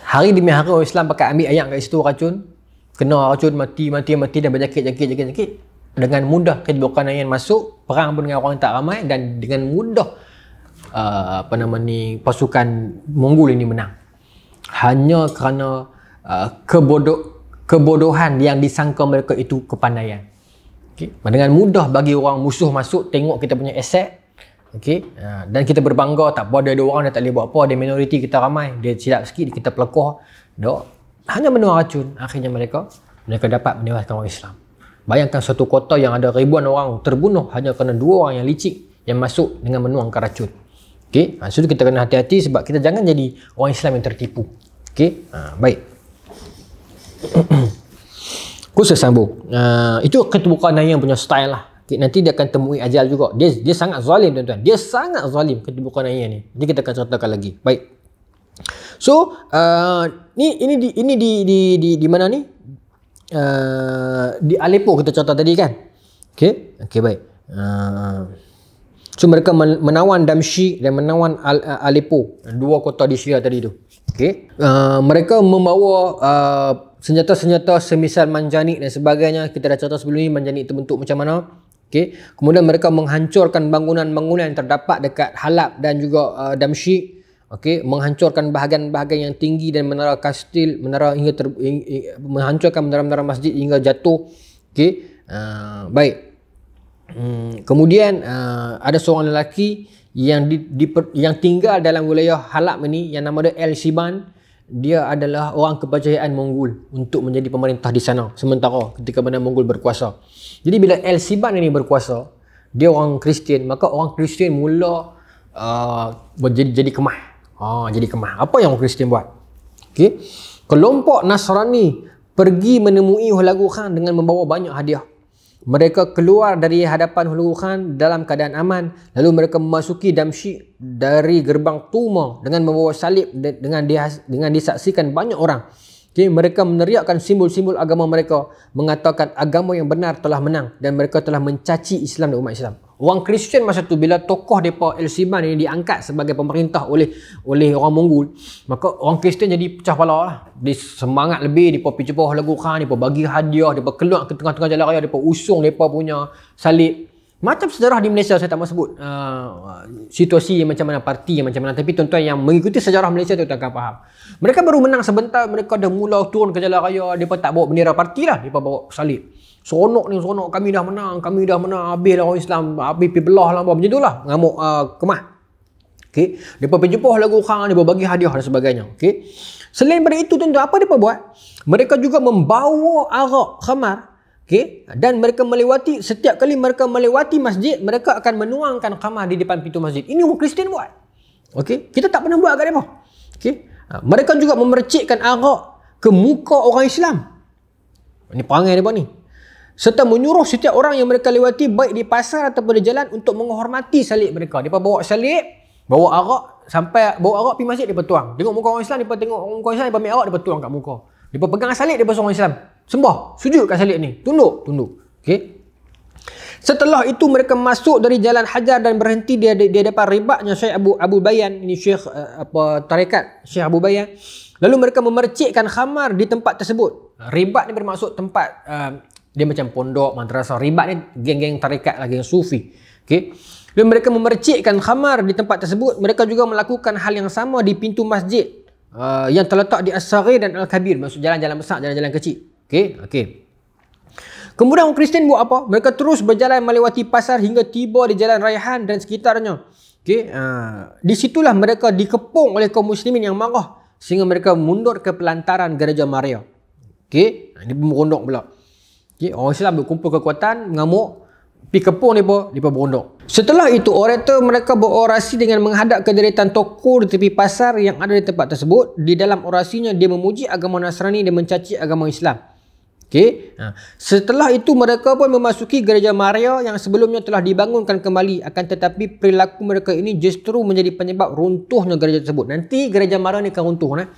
hari demi hari orang Islam pakai ambil ayam kat situ racun. Kena racun mati, mati, mati dan berjakit, jakit, jakit, jakit. Dengan mudah Kitbuqa Noyan masuk. Perang pun dengan orang tak ramai. Dan dengan mudah uh, apa nama ni, pasukan Mongol ini menang. Hanya kerana Uh, kebodoh, kebodohan yang disangka mereka itu kepandaian. Okay. Dengan mudah bagi orang musuh masuk, tengok kita punya aset. Okay. Uh, dan kita berbangga, tak apa, ada orang yang tak boleh buat apa, ada minoriti, kita ramai, dia silap sikit, kita pelekoh. Dok. Hanya menuang racun, akhirnya mereka mereka dapat menewaskan orang Islam. Bayangkan suatu kota yang ada ribuan orang terbunuh hanya kerana dua orang yang licik yang masuk dengan menuangkan racun. Okay. Uh, so kita kena hati-hati sebab kita jangan jadi orang Islam yang tertipu. Okay. Uh, baik. Khusus sambung uh, itu Kitbuqa Noyan punya style lah. Nanti dia akan temui ajal juga. Dia dia sangat zalim tuan-tuan. Dia sangat zalim Kitbuqa Noyan ni. Nanti kita akan ceritakan lagi. Baik. So uh, ni ini di ini di di di, di mana ni? Uh, di Aleppo kita cerita tadi kan. Okey. Okey baik. Uh, so mereka menawan Damsyik dan menawan Aleppo, dua kota di Syria tadi tu. Okey. Uh, mereka membawa uh, senjata-senjata semisal manjanik dan sebagainya. Kita dah cerita sebelum ni manjanik terbentuk macam mana. Okay. Kemudian mereka menghancurkan bangunan-bangunan yang terdapat dekat Halab dan juga uh, Damsyik. Okay. Menghancurkan bahagian-bahagian yang tinggi dan menara kastil, menara hingga ter, hing, hing, menghancurkan menara-menara masjid hingga jatuh. Okay. Uh, baik. Hmm, kemudian uh, ada seorang lelaki yang di, di, yang tinggal dalam wilayah Halab ini yang nama dia El Siban. Dia adalah orang kepercayaan Mongol untuk menjadi pemerintah di sana sementara ketika mana Mongol berkuasa. Jadi bila El Siban ini berkuasa, dia orang Kristian, maka orang Kristian mula uh, jadi, jadi kemah. Ha, jadi kemah. Apa yang orang Kristian buat? Okey. Kelompok Nasrani pergi menemui Hulagu Khan dengan membawa banyak hadiah. Mereka keluar dari hadapan Hulagu Khan dalam keadaan aman. Lalu mereka memasuki Damsyik dari gerbang Tuma dengan membawa salib de dengan, dihas dengan disaksikan banyak orang. Okay, mereka meneriakkan simbol-simbol agama mereka, mengatakan agama yang benar telah menang dan mereka telah mencaci Islam dan umat Islam. Orang Kristian masa tu bila tokoh depa El Siban ini diangkat sebagai pemerintah oleh oleh orang Mongol, maka orang Kristian jadi pecah kepala lah. Dia semangat lebih, depa pergi jumpa Hulagu Khan, depa bagi hadiah, depa keluar ke tengah-tengah jalan raya, depa usung depa punya salib. Macam sejarah di Malaysia, saya tak mahu sebut uh, situasi yang macam mana, parti yang macam mana, tapi tuan-tuan yang mengikuti sejarah Malaysia tuan-tuan akan faham. Mereka baru menang sebentar, mereka dah mula turun ke jalan raya, depa tak bawa bendera parti lah, depa bawa salib. Seronok ni, seronok, kami dah menang, kami dah menang, habis lah orang Islam, habis pergi belah lah, macam tu lah, ngamuk uh, kemah. Okay. Mereka pergi jumpa Hulagu Khan, mereka bagi hadiah dan sebagainya. Okay. Selain daripada itu, tuan-tuan, apa mereka buat? Mereka juga membawa arak khamar. Okay. Dan mereka melewati, setiap kali mereka melewati masjid, mereka akan menuangkan khamar di depan pintu masjid. Ini orang Kristian buat. Okay. Kita tak pernah buat kat mereka. Okay. Mereka juga memercikkan arak ke muka orang Islam. Ini perangai mereka ni. Serta menyuruh setiap orang yang mereka lewati baik di pasar ataupun di jalan untuk menghormati salib mereka. Mereka bawa salib, bawa arak, sampai bawa arak pergi masjid, mereka tuang. Tengok muka orang Islam, mereka tengok muka orang Islam, mereka ambil arak, mereka tuang kat muka. Mereka pegang salib, mereka suruh orang Islam sembah, sujud kat salib ni, tunduk, tunduk. Okay. Setelah itu mereka masuk dari jalan Hajar dan berhenti di, di, di depan ribatnya Syekh Abu Abu Bayan. Ini Syekh uh, apa tarekat Syekh Abu Bayan. Lalu mereka memercikkan khamar di tempat tersebut. Ribat ni bermaksud tempat uh, dia macam pondok, madrasah. Ribat ni geng-geng tarekat lah, geng sufi. Okay. Lalu mereka memercikkan khamar di tempat tersebut. Mereka juga melakukan hal yang sama di pintu masjid uh, yang terletak di As-Saghir dan Al-Kabir. Maksud jalan-jalan besar, jalan-jalan kecil. Okay. Okay. Kemudian orang Kristian buat apa? Mereka terus berjalan melewati pasar hingga tiba di jalan Raihan dan sekitarnya. Okay. Uh, di situlah mereka dikepung oleh kaum muslimin yang marah sehingga mereka mundur ke pelantaran Gereja Maria. Okay. Ini berondok pula. Okay, orang Islam berkumpul kekuatan, mengamuk, pergi kepung mereka, mereka berondok. Setelah itu, orator mereka berorasi dengan menghadap ke deretan toko di tepi pasar yang ada di tempat tersebut. Di dalam orasinya, dia memuji agama Nasrani dan mencaci agama Islam. Okay. Setelah itu, mereka pun memasuki gereja Maria yang sebelumnya telah dibangunkan kembali. Akan tetapi, perilaku mereka ini justru menjadi penyebab runtuhnya gereja tersebut. Nanti gereja Maria ni akan runtuh. Nah.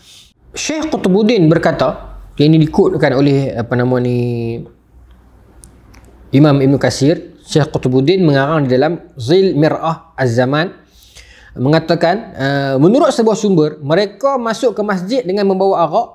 Syekh Qutbuddin berkata, ini dikutkan oleh apa nama ni Imam Ibn Katsir. Syekh Qutbuddin mengarang di dalam Zil Mir'ah Az-Zaman mengatakan, menurut sebuah sumber, mereka masuk ke masjid dengan membawa arak.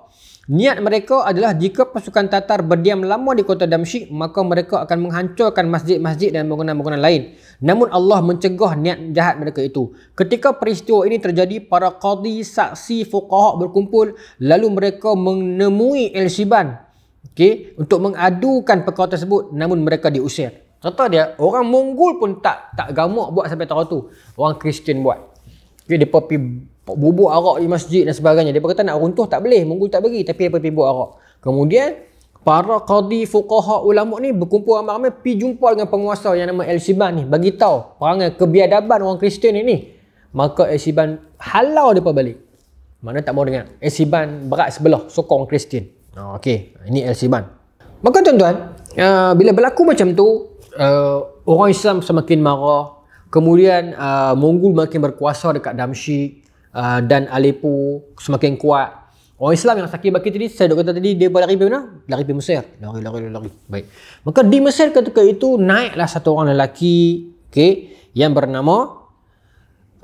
Niat mereka adalah jika pasukan Tatar berdiam lama di kota Damsyik, maka mereka akan menghancurkan masjid-masjid dan bangunan-bangunan lain. Namun Allah mencegah niat jahat mereka itu. Ketika peristiwa ini terjadi, para qadi, saksi, fuqaha berkumpul, lalu mereka menemui El Siban, okay, untuk mengadukan perkara tersebut, namun mereka diusir. Contoh dia, orang Mongol pun tak tak gamak buat sampai tahun tu. Orang Kristian buat. Okay, mereka pergi bubuk arak di masjid dan sebagainya. Mereka kata nak runtuh tak boleh. Mongol tak bagi. Tapi mereka pergi bubuk arak. Kemudian, para qadi, fuqaha, ulama ni berkumpul ramai-ramai pergi jumpa dengan penguasa yang nama El Siban ni. Bagi tahu perangai kebiadaban orang Kristian ni. Maka El Siban halau mereka balik. Mana tak mau dengar. El Siban berat sebelah sokong orang Kristian. Oh, okay. Ini El Siban. Maka tuan-tuan, uh, bila berlaku macam tu, Uh, orang Islam semakin marah. Kemudian uh, Mongol makin berkuasa dekat Damsyik uh, dan Aleppo semakin kuat. Orang Islam yang sakit baki tadi, saya dah kata tadi, dia lari pergi mana? Lari pergi Mesir. Lari, lari, lari. Baik. Maka di Mesir ketika itu naiklah satu orang lelaki, okay, yang bernama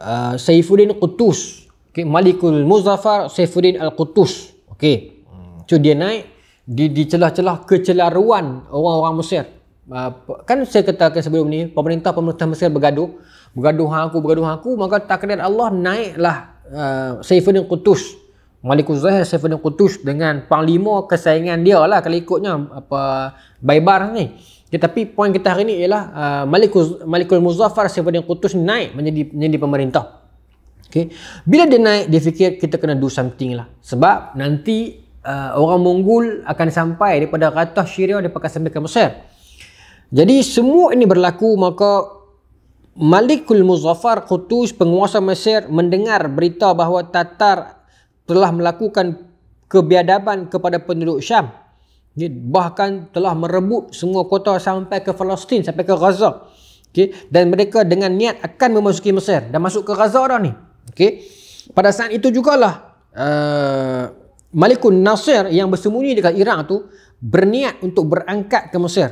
uh, Saifuddin Qutuz. Okay, Malikul Muzaffar Saifuddin al-Qutuz. Okey. So dia naik di di celah-celah kecelaruan orang-orang Mesir. Uh, kan saya katakan sebelum ni, pemerintah-pemerintah Mesir bergaduh bergaduh hang aku, bergaduh hang aku, maka takdir Allah naiklah uh, Saifuddin Qutuz Malikul Zahir Saifuddin Qutuz dengan panglima kesayangan dia lah kalau ikutnya apa Baybars ni. Tetapi poin kita hari ni ialah uh, Malikul Malikul Muzaffar Saifuddin Qutuz naik menjadi menjadi pemerintah. Okey, bila dia naik, dia fikir kita kena do something lah, sebab nanti uh, orang Mongol akan sampai daripada Ratas Syria, dia akan sampai ke Mesir. Jadi semua ini berlaku, maka Malikul Muzaffar Qutuz, penguasa Mesir, mendengar berita bahawa Tatar telah melakukan kebiadaban kepada penduduk Syam. Dia bahkan telah merebut semua kota sampai ke Palestin, sampai ke Gaza. Okay. Dan mereka dengan niat akan memasuki Mesir. Dah masuk ke Gaza dah ni. Okay. Pada saat itu jugalah uh, Malikul Nasir yang bersembunyi dekat Iraq tu berniat untuk berangkat ke Mesir.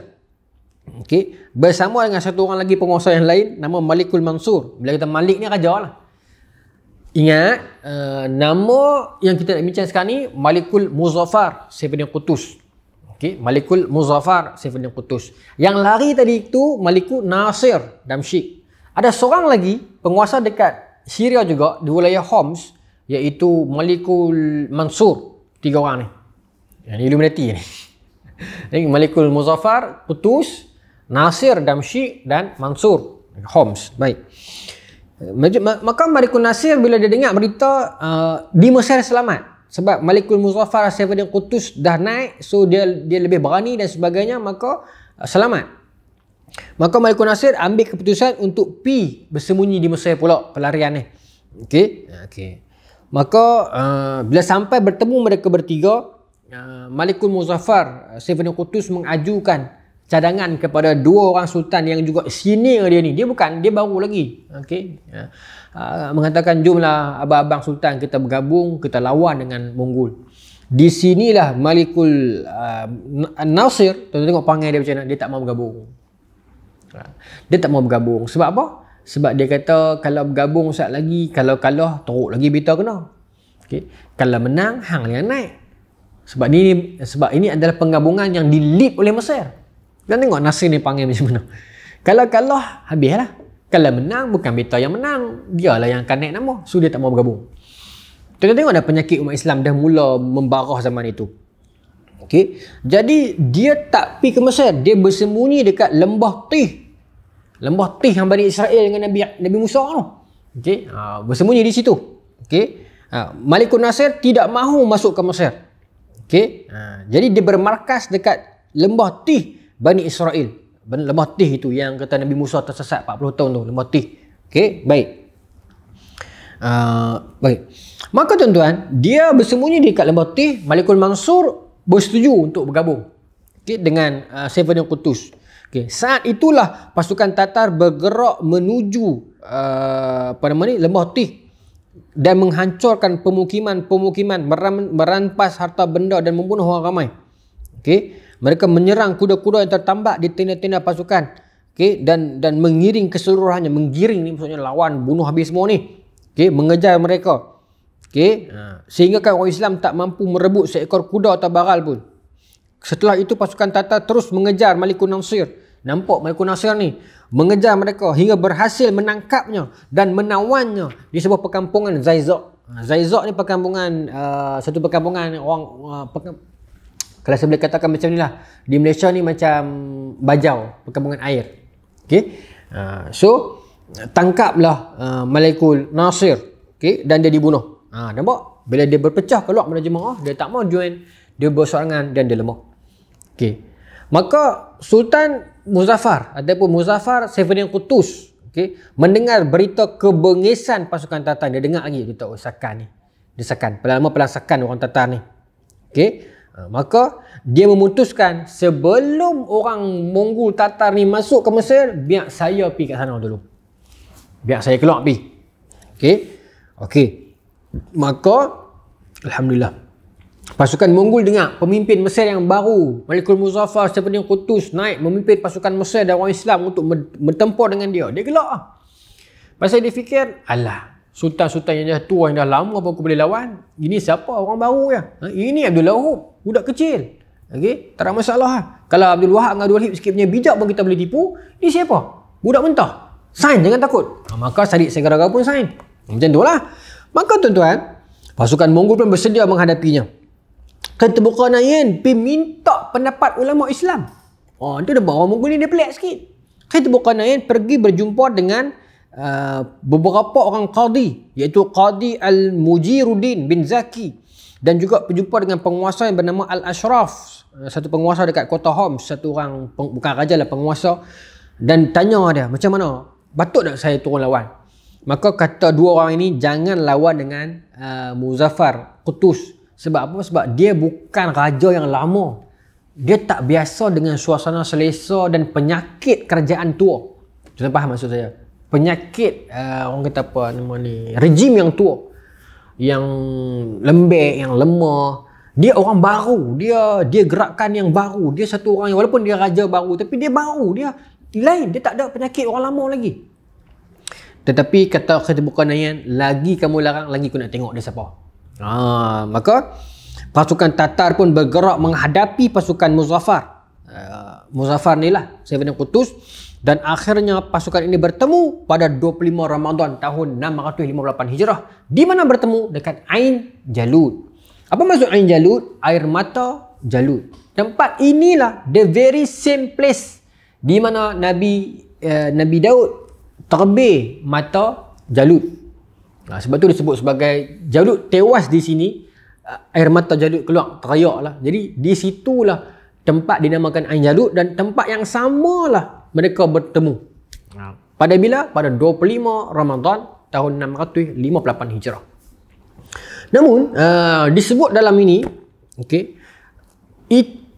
Okay. Bersama dengan satu orang lagi penguasa yang lain, nama Malikul Mansur. Bila kita Malik ni raja lah. Ingat, uh, nama yang kita nak bincang sekarang ni Malikul Muzaffar Saifuddin Qutuz. Okay. Malikul Muzaffar Saifuddin Qutuz. Yang lari tadi itu Malikul Nasir Damsyik. Ada seorang lagi penguasa dekat Syria juga, di wilayah Homs, iaitu Malikul Mansur. Tiga orang ni. Yang ni Illuminati ni. Ini Malikul Muzaffar Qutuz, Nasir Damsyik dan Mansur Homs. Baik. Maka Malikul Nasir bila dia dengar berita uh, di Mesir selamat, sebab Malikul Muzaffar Saifuddin Qutuz dah naik, so dia dia lebih berani dan sebagainya, maka uh, selamat. Maka Malikul Nasir ambil keputusan untuk pi bersembunyi di Mesir pula pelarian ni. Okey. Okey. Maka uh, bila sampai bertemu mereka bertiga, uh, Malikul Muzaffar Saifuddin Qutuz mengajukan cadangan kepada dua orang sultan yang juga senior dia ni. Dia bukan, dia baru lagi. Okey. Uh, mengatakan jomlah abang-abang sultan, kita bergabung, kita lawan dengan Mongol. Di sinilah Malikul uh, Nasir, tuan-tuan tengok perangai dia macam mana, dia tak mau bergabung. Dia tak mau bergabung. Sebab apa? Sebab dia kata kalau bergabung sat lagi, kalau kalah teruk lagi berita kena. Okey. Kalau menang hang yang naik. Sebab ni sebab ini adalah penggabungan yang dilip oleh Mesir. Dan tengok Nasir ni panggil macam mana. Kalau kalah, habislah. Kalau menang, bukan beta yang menang. Dialah yang akan naik nama. So, dia tak mau bergabung. Kita tengok dah penyakit umat Islam dah mula membarah zaman itu. Okay. Jadi, dia tak pergi ke Mesir. Dia bersembunyi dekat lembah Tih. Lembah Tih yang Bani Israel dengan Nabi, Nabi Musa tu. Okay. Ha, bersembunyi di situ. Okay. Ha, Malikul Nasir tidak mahu masuk ke Mesir. Okay. Ha, jadi, dia bermarkas dekat lembah Tih Bani Israel. Lemah Tih itu yang kata Nabi Musa tersesat empat puluh tahun tu, Lemah Tih. Okey, baik. Uh, baik. Maka tuan-tuan, dia bersembunyi di dekat Lemah Tih. Malikul Mansur bersetuju untuk bergabung, okay, dengan uh, Saifuddin Qutuz. Okay. Saat itulah pasukan Tatar bergerak menuju uh, apa nama ni, Lemah Tih, dan menghancurkan pemukiman-pemukiman, merampas harta benda dan membunuh orang ramai. Okay. Mereka menyerang kuda-kuda yang tertambak di tenda-tenda pasukan, okay, dan dan mengiring keseluruhannya. Menggiring ni maksudnya lawan, bunuh habis semua ni, okay, mengejar mereka, okay, sehingga kan orang Islam tak mampu merebut seekor kuda atau baral pun. Setelah itu pasukan Tatar terus mengejar Malikul Nasir. Nampak Malikul Nasir ni mengejar mereka hingga berhasil menangkapnya dan menawannya di sebuah perkampungan Zaizak. Zaizak ni perkampungan, uh, satu perkampungan orang, uh, perkamp kalau saya boleh katakan macam inilah, di Malaysia ni macam Bajau, perkampungan air. Okay. Uh, so tangkaplah uh, Malikul Nasir, okay, dan dia dibunuh. Ah, uh, nampak bila dia berpecah keluar dari jemaah, dia tak mau join. Dia bersorangan dan dia lemah. Okay. Maka Sultan Muzaffar ataupun Muzaffar Saifuddin Qutuz, okay, mendengar berita kebengesan pasukan Tatar. Dia dengar lagi dia tahu Sakan ni. Dia Sakan. Lama pelan Sakan orang Tatar ni. Okay. Maka dia memutuskan sebelum orang Mongol Tatar ni masuk ke Mesir, biar saya pergi kat sana dulu. Biar saya keluar pergi. Okay. Okay. Maka Alhamdulillah, pasukan Mongol dengar pemimpin Mesir yang baru Malikul Muzaffar Saifuddin Qutuz naik memimpin pasukan Mesir dan orang Islam untuk bertempur dengan dia. Dia gelak lah. Pasal dia fikir, alah, sultan-sultan yang dah tua yang dah lama pun aku boleh lawan. Ini siapa? Orang baru ya. Ha, ini Abdul Wahab, budak kecil. Okey, tak ada masalah. Kalau Abdul Wahab dengan Abdul Wahab sikit punya bijak pun kita boleh tipu. Ini siapa? Budak mentah. Sain, jangan takut. Ha, maka Sadik Segaraga pun sain. Macam tu lah. Maka tuan-tuan, pasukan Mongol pun bersedia menghadapinya. Kitbuqa Noyan pergi minta pendapat ulama Islam. Oh, tu dia orang Mongol ni dia pelik sikit. Kitbuqa Noyan pergi berjumpa dengan uh, beberapa orang qadi, iaitu Qadi Al-Mujiruddin bin Zaki, dan juga berjumpa dengan penguasa yang bernama Al-Ashraf, satu penguasa dekat kota Homs, satu orang peng, bukan raja lah, penguasa, dan tanya dia, macam mana? Patut tak saya turun lawan? Maka kata dua orang ini, jangan lawan dengan uh, Muzaffar Qutuz. Sebab apa? Sebab dia bukan raja yang lama. Dia tak biasa dengan suasana selesa dan penyakit kerajaan tua. Tuan faham maksud saya? Penyakit, uh, orang kata apa nama ni, rejim yang tua. Yang lembek, yang lemah. Dia orang baru. Dia dia gerakan yang baru. Dia satu orang yang, walaupun dia raja baru, tapi dia baru. Dia lain. Dia tak ada penyakit orang lama lagi. Tetapi kata Kitbuqa Noyan, lagi kamu larang, lagi aku nak tengok dia siapa. Ah, maka pasukan Tatar pun bergerak menghadapi pasukan Muzaffar. Uh, Muzaffar ni lah Saifuddin Qutuz, dan akhirnya pasukan ini bertemu pada dua puluh lima Ramadan tahun enam ratus lima puluh lapan Hijrah, di mana bertemu dekat Ain Jalut. Apa maksud Ain Jalut? Air mata Jalut. Tempat inilah the very same place di mana Nabi uh, Nabi Daud terbih mata Jalut. Nah, sebab tu disebut sebagai Jalut tewas di sini, air mata Jalut keluar, teriaklah. Jadi di situlah tempat dinamakan Ain Jalut, dan tempat yang samalah mereka bertemu. Pada bila? Pada dua puluh lima Ramadan tahun enam ratus lima puluh lapan Hijrah. Namun uh, disebut dalam ini, okey,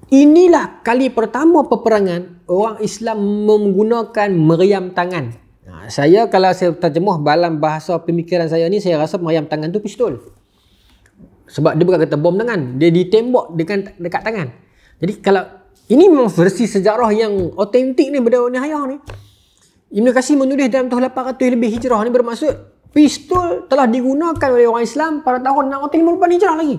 inilah kali pertama peperangan orang Islam menggunakan meriam tangan. Nah, saya kalau saya terjemuh dalam bahasa pemikiran saya ni, saya rasa meriam tangan tu pistol. Sebab dia bukan kata bom tangan, dia ditembak dekat, dekat tangan. Jadi kalau ini memang versi sejarah yang autentik ni, benda ni hayah ni. Ibn Katsir menulis dalam tahun lapan ratus lebih Hijrah ni, bermaksud pistol telah digunakan oleh orang Islam pada tahun enam ratus lima puluh lapan Hijrah lagi.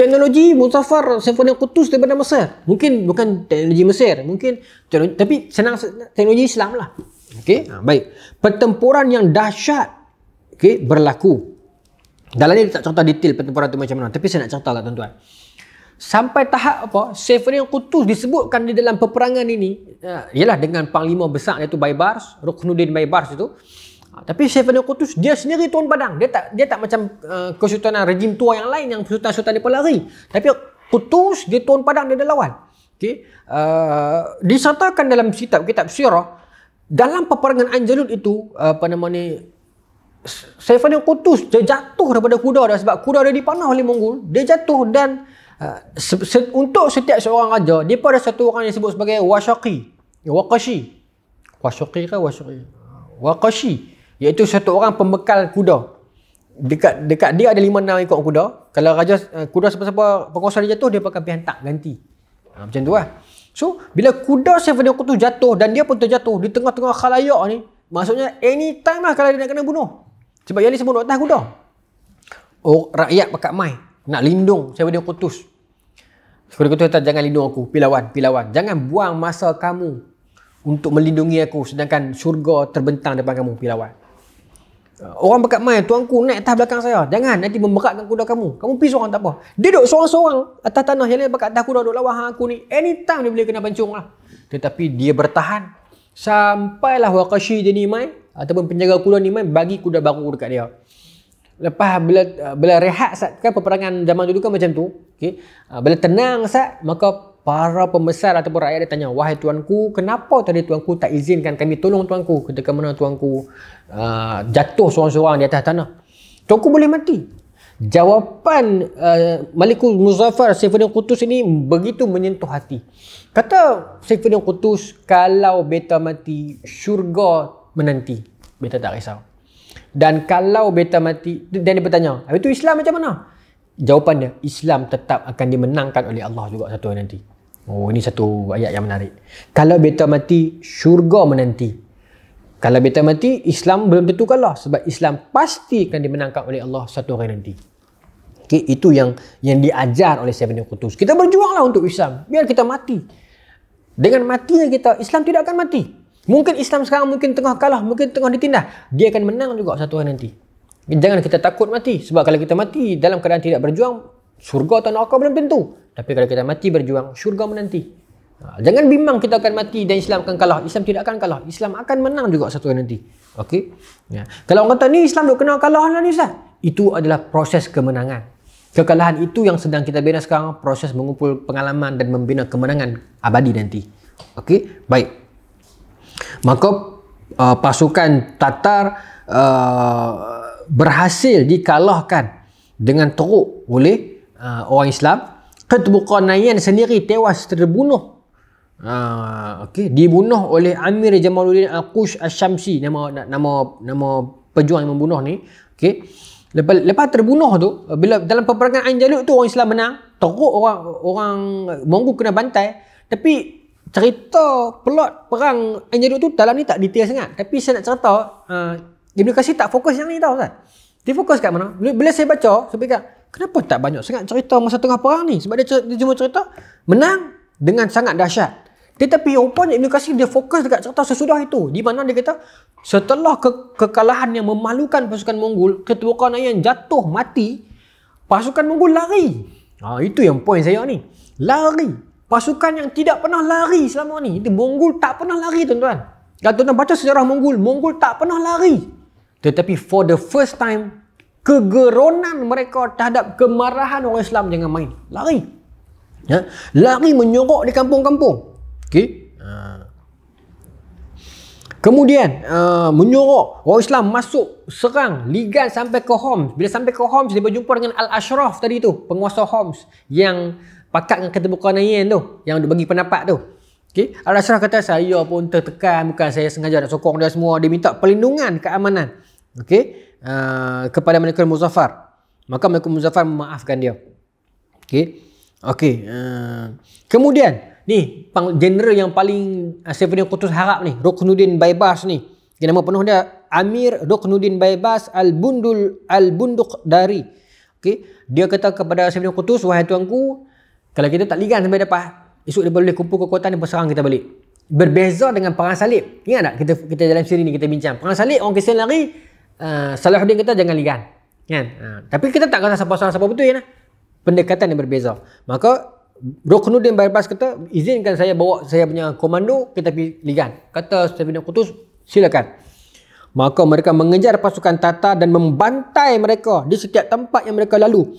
Teknologi Muzaffar Saifuddin Qutuz daripada Mesir. Mungkin bukan teknologi Mesir, mungkin teknologi, tapi senang teknologi Islam lah. Okey, baik. Pertempuran yang dahsyat, okey, berlaku. Dalam ni tak cerita detail pertempuran tu macam mana, tapi saya nak cerita kat tuan-tuan. Sampai tahap apa? Saifuddin Qutuz disebutkan di dalam peperangan ini, ialah dengan panglima besar iaitu Baybars, Ruknuddin Baybars itu. Tapi Saifuddin Qutuz dia sendiri turun padang. Dia tak dia tak macam uh, kesultanan rejim tua yang lain yang sultan-sultan dia pelari. Tapi Qutuz dia turun padang, dia ada lawan. Okay. Uh, disatakan dalam kitab kitab sirah, dalam peperangan Ain Jalut itu apa nama ni, Saifuddin Qutuz dia jatuh daripada kuda dah, sebab kuda dia dipanah oleh Mongol. Dia jatuh dan uh, se se untuk setiap seorang raja, dia pada satu orang yang disebut sebagai washaqi, waqashi. Washaqi ke washaqi? Waqashi, iaitu satu orang pembekal kuda. Dekat dekat dia ada lima enam ekor kuda. Kalau raja uh, kuda siapa-siapa penguasa dia jatuh, dia pakai pihantak ganti. Ha, macam tu lah. So, bila kuda Saifuddin Qutuz jatuh dan dia pun terjatuh di tengah-tengah khalayak ni, maksudnya anytime lah kalau dia nak kena bunuh. Sebab yang ni semua nak atas kuda. Oh, rakyat pakat mai nak lindung Saifuddin Qutuz. Saifuddin Qutuz kata, jangan lindung aku, pergi lawan, pergi lawan. Jangan buang masa kamu untuk melindungi aku, sedangkan syurga terbentang depan kamu, pergi lawan. Orang pakat mai, tuanku naik atas belakang saya. Jangan, nanti memberatkan kuda kamu. Kamu pergi seorang tak apa. Dia duduk seorang-seorang atas tanah, yang lain pakat atas kuda duduk lawan hang aku ni. Anytime dia boleh kena pancung lah. Tetapi dia bertahan. Sampailah waqashi dia ni mai, ataupun penjaga kuda ni mai, bagi kuda baru dekat dia. Lepas bila bila rehat sat, kan peperangan zaman dulu kan macam tu. Okay. Bila tenang sat, maka para pembesar ataupun rakyat dia tanya, wahai tuanku, kenapa tadi tuanku tak izinkan kami tolong tuanku ketika mana tuanku uh, jatuh seorang-seorang di atas tanah? Tuanku boleh mati. Jawapan uh, Malikul Muzaffar Saifuddin Qutuz ini begitu menyentuh hati. Kata Saifuddin Qutuz, kalau beta mati, syurga menanti, beta tak risau. Dan kalau beta mati, dan dia bertanya, habis tu Islam macam mana? Jawapannya, Islam tetap akan dimenangkan oleh Allah juga satu hari nanti. Oh, ini satu ayat yang menarik. Kalau beta mati, syurga menanti. Kalau beta mati, Islam belum tentu kalah, sebab Islam pasti akan dimenangkan oleh Allah satu hari nanti. Okay, itu yang yang diajar oleh Saifuddin Qutuz. Kita berjuanglah untuk Islam, biar kita mati. Dengan matinya kita, Islam tidak akan mati. Mungkin Islam sekarang mungkin tengah kalah, mungkin tengah ditindas, dia akan menang juga satu hari nanti. Jangan kita takut mati, sebab kalau kita mati dalam keadaan tidak berjuang, syurga atau neraka belum tentu. Tapi kalau kita mati berjuang, syurga menanti. Jangan bimbang kita akan mati dan Islam akan kalah. Islam tidak akan kalah, Islam akan menang juga satu hari nanti. Okey. Ya. Kalau orang kata ni Islam duk kena kalah lah ni Ustaz, itu adalah proses kemenangan. Kekalahan itu yang sedang kita bina sekarang, proses mengumpul pengalaman dan membina kemenangan abadi nanti. Okey, baik. Maka uh, pasukan Tatar uh, berhasil dikalahkan dengan teruk oleh uh, orang Islam. Kitbuqa Noyan sendiri tewas terbunuh. Uh, okay. Dibunuh oleh Amir Jamaluddin Al-Qush Al-Syamsi, nama nama nama pejuang yang membunuh ni. Okay. Lepas, lepas terbunuh tu, bila dalam peperangan Ain Jalut tu orang Islam menang, teruk orang orang Mongol kena bantai. Tapi cerita plot perang Ain Jalut tu dalam ni tak detail sangat. Tapi saya nak cerita, uh, Ibnu Katsir tak fokus yang ni tau kan. Dia fokus kat mana? Bila saya baca, saya fikir, kenapa tak banyak sangat cerita masa tengah perang ni? Sebab dia, dia cuma cerita menang dengan sangat dahsyat. Tetapi rupanya Ibnu Katsir dia fokus dekat cerita sesudah itu, di mana dia kata setelah ke kekalahan yang memalukan pasukan Mongol, Kitbuqa Noyan jatuh mati, pasukan Mongol lari. Ha, itu yang poin saya ni. Lari. Pasukan yang tidak pernah lari selama ni. Itu Mongol tak pernah lari, tuan-tuan. Kalau tuan-tuan baca sejarah Mongol, Mongol tak pernah lari. Tetapi for the first time, kegeronan mereka terhadap kemarahan orang Islam jangan main. Lari. Ya? Lari menyorok di kampung-kampung. Okay. Uh. Kemudian, uh, menyorok. Orang Islam masuk, serang, ligan sampai ke Homs. Bila sampai ke Homs, dia berjumpa dengan Al-Ashraf tadi tu, penguasa Homs yang pakat dengan Kitbuqa Noyan tu, yang bagi pendapat tu. Okay. Al-Ashraf kata, saya pun tertekan, bukan saya sengaja nak sokong dia semua. Dia minta perlindungan, keamanan. Okey, uh, kepada Malikul Muzaffar. Maka Malikul Muzaffar memaafkan dia. Okey. Okey, uh, kemudian ni general yang paling uh, Saifuddin Qutuz harap ni, Ruknuddin Baybars ni. Dia nama penuh dia Amir Ruknuddin Baybars Al-Bundul Al-Bunduqdari. Okey, dia kata kepada Saifuddin Qutuz, wahai tuanku, kalau kita tak ligan sampai dapat, esok dia boleh kumpul kekuatan dan berserang kita balik. Berbeza dengan perang salib. Ingat tak kita kita dalam siri ni kita bincang. Perang salib orang Kristian lari, Uh, Salahuddin kata jangan ligan kan? Uh, tapi kita tak kata siapa salah siapa betul ya, nah? Pendekatan yang berbeza. Maka Ruknuddin Baybars kata, izinkan saya bawa saya punya komando, kita pergi ligan. Kata Saifuddin Qutuz, silakan. Maka mereka mengejar pasukan Tatar dan membantai mereka di setiap tempat yang mereka lalu,